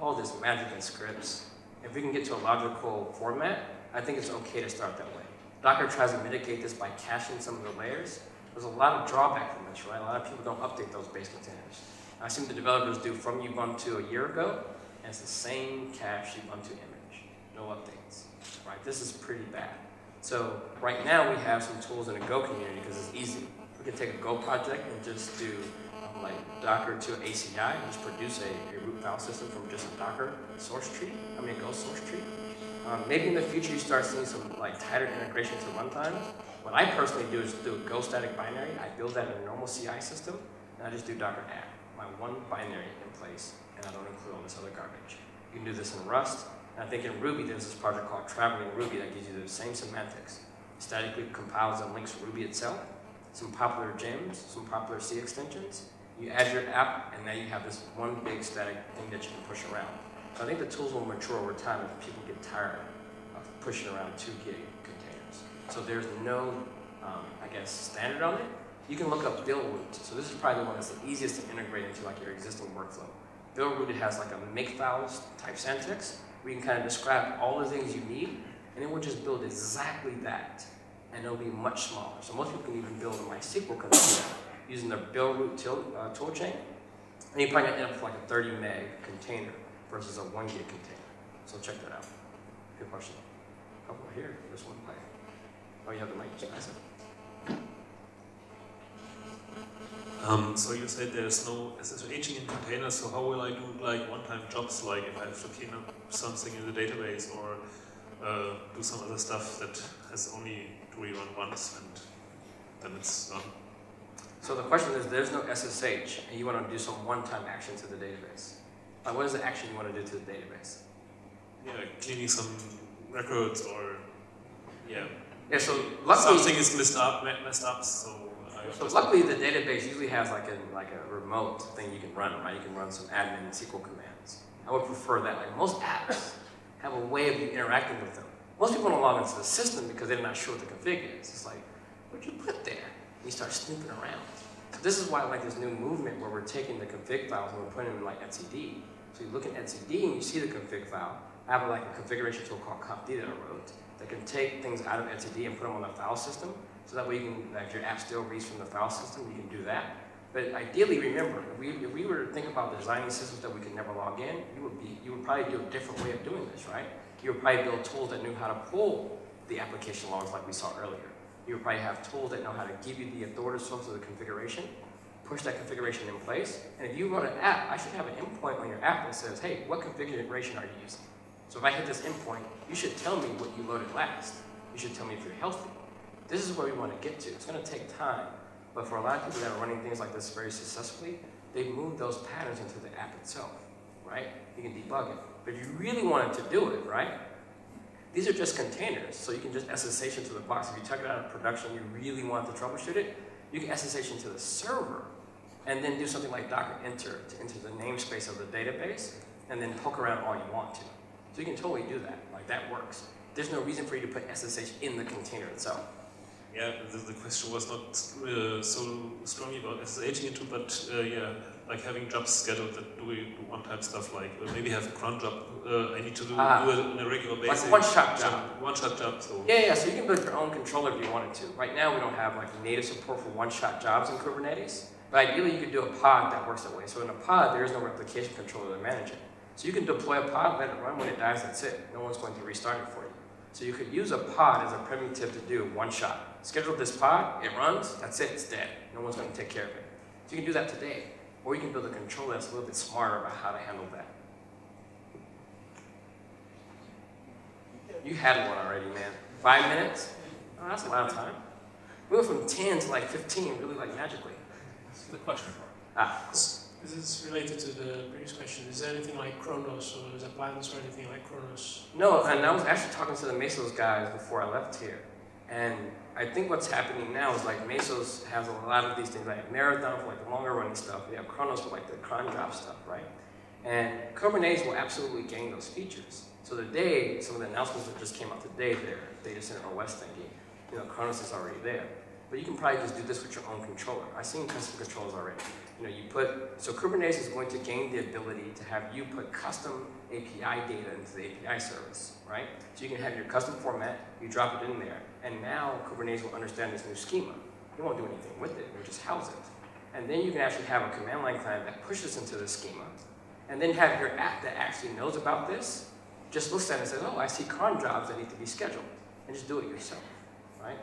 all this magic and scripts. If we can get to a logical format, I think it's okay to start that way. Docker tries to mitigate this by caching some of the layers. There's a lot of drawback from this, right? A lot of people don't update those base containers. I assume the developers do from Ubuntu a year ago. And it's the same cache Ubuntu image, no updates, right? This is pretty bad. So right now we have some tools in the Go community because it's easy. We can take a Go project and just do like Docker to ACI and just produce a root file system from just a Docker source tree, a Go source tree. Maybe in the future you start seeing some like tighter integration to runtime. What I personally do is do a Go static binary. I build that in a normal CI system and I just do Docker add, my one binary in place. And I don't include all this other garbage. You can do this in Rust. And I think in Ruby, there's this project called Traveling Ruby that gives you the same semantics. Statically compiles and links Ruby itself, some popular gems, some popular C extensions. You add your app, and now you have this one big static thing that you can push around. So I think the tools will mature over time if people get tired of pushing around 2 gig containers. So there's no, I guess, standard on it. You can look up Buildroot. So this is probably the one that's the easiest to integrate into like your existing workflow. Buildroot has like a makefiles type syntax where you can kind of describe all the things you need, and it will just build exactly that, and it'll be much smaller. So most people can even build a MySQL container using the Buildroot toolchain, and you probably end up with like a 30 meg container versus a 1 gig container. So check that out. Good question. Oh, here, there's one mic. Oh, you have the mic. So you said there's no SSHing in containers, so how will I do like one-time jobs, like if I have to clean up something in the database or do some other stuff that has only to rerun once and then it's done? So the question is, there's no SSH and you want to do some one-time action to the database. Like what is the action you want to do to the database? Yeah, cleaning some records or, yeah. Yeah, so luckily, something is messed up, so... So luckily, the database usually has like a remote thing you can run, right? You can run some admin and SQL commands. I would prefer that. Like most apps have a way of you interacting with them. Most people don't log into the system because they're not sure what the config is. It's like, what'd you put there? And you start snooping around. So this is why I like this new movement where we're taking the config files and we're putting them in like etcd. So you look at etcd and you see the config file. I have like a configuration tool called compd that I wrote that can take things out of etcd and put them on the file system. So that way you can, like, if your app still reads from the file system, you can do that. But ideally, remember, if we were to think about designing systems that we could never log in, you would probably do a different way of doing this, right? You would probably build tools that knew how to pull the application logs like we saw earlier. You would probably have tools that know how to give you the authoritative source of the configuration, push that configuration in place, and if you run an app, I should have an endpoint on your app that says, hey, what configuration are you using? So if I hit this endpoint, you should tell me what you loaded last. You should tell me if you're healthy. This is where we want to get to. It's going to take time, but for a lot of people that are running things like this very successfully, they've moved those patterns into the app itself, right? You can debug it, but if you really wanted to do it, right? These are just containers, so you can just SSH into the box. If you took it out of production, you really want to troubleshoot it, you can SSH into the server, and then do something like Docker enter to enter the namespace of the database, and then poke around all you want to. So you can totally do that, like that works. There's no reason for you to put SSH in the container itself. Yeah, the question was not so strongly about SSH into, but yeah, like having jobs scheduled that do one-time stuff, like maybe have a cron job I need to do it on a regular basis. Like one-shot job. So. Yeah, so you can build your own controller if you wanted to. Right now we don't have like native support for one-shot jobs in Kubernetes, but ideally you could do a pod that works that way. So in a pod, there is no replication controller to manage it. So you can deploy a pod, let it run, when it dies, that's it. No one's going to restart it for you. So you could use a pod as a primitive to do one-shot. Schedule this pod, it runs, that's it, it's dead. No one's going to take care of it. So you can do that today. Or you can build a controller that's a little bit smarter about how to handle that. You had one already, man. 5 minutes? Oh, that's a lot of time. We went from 10 to like 15, really like magically. This is the question. Cool. This is related to the previous question. Is there anything like Chronos, or is there plans for anything like Chronos? No, and I was actually talking to the Mesos guys before I left here. And I think what's happening now is like Mesos has a lot of these things, like Marathon for like longer running stuff. We have Chronos for like the cron job stuff, right? And Kubernetes will absolutely gain those features. So today, some of the announcements that just came out today, their data center OS thingy, you know, Chronos is already there. But you can probably just do this with your own controller. I've seen custom controllers already. You know, so Kubernetes is going to gain the ability to have you put custom API data into the API service, right? So you can have your custom format, you drop it in there, and now Kubernetes will understand this new schema. It won't do anything with it, it'll just house it. And then you can actually have a command line client that pushes into the schema, and then have your app that actually knows about this, just looks at it and says, oh, I see cron jobs that need to be scheduled, and just do it yourself, right?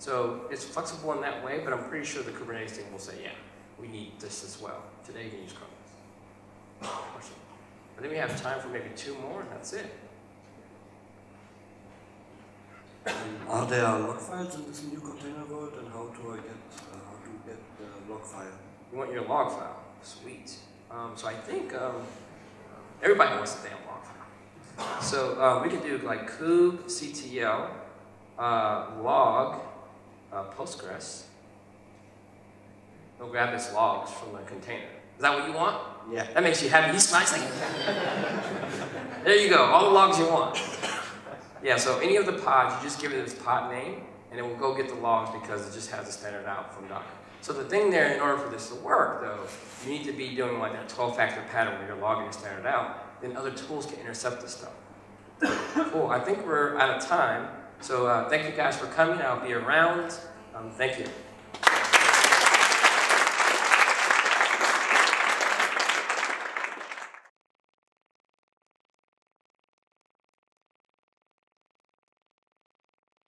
So it's flexible in that way, but I'm pretty sure the Kubernetes thing will say, yeah, we need this as well. Today you can use Chronos. But then we have time for maybe 2 more, and that's it. Are there log files in this new container world, and how do you get the log file? You want your log file? Sweet. So I think everybody wants the damn log file. So we can do like kubectl log Postgres. We'll grab its logs from the container. Is that what you want? Yeah. That makes you happy. He's smiling. There you go. All the logs you want. Yeah, so any of the pods, you just give it its pod name, and it will go get the logs because it just has the standard out from Docker. So the thing there, in order for this to work, though, you need to be doing like that 12-factor pattern where you're logging your standard out. Then other tools can intercept this stuff. Cool. I think we're out of time. So thank you guys for coming. I'll be around. Thank you.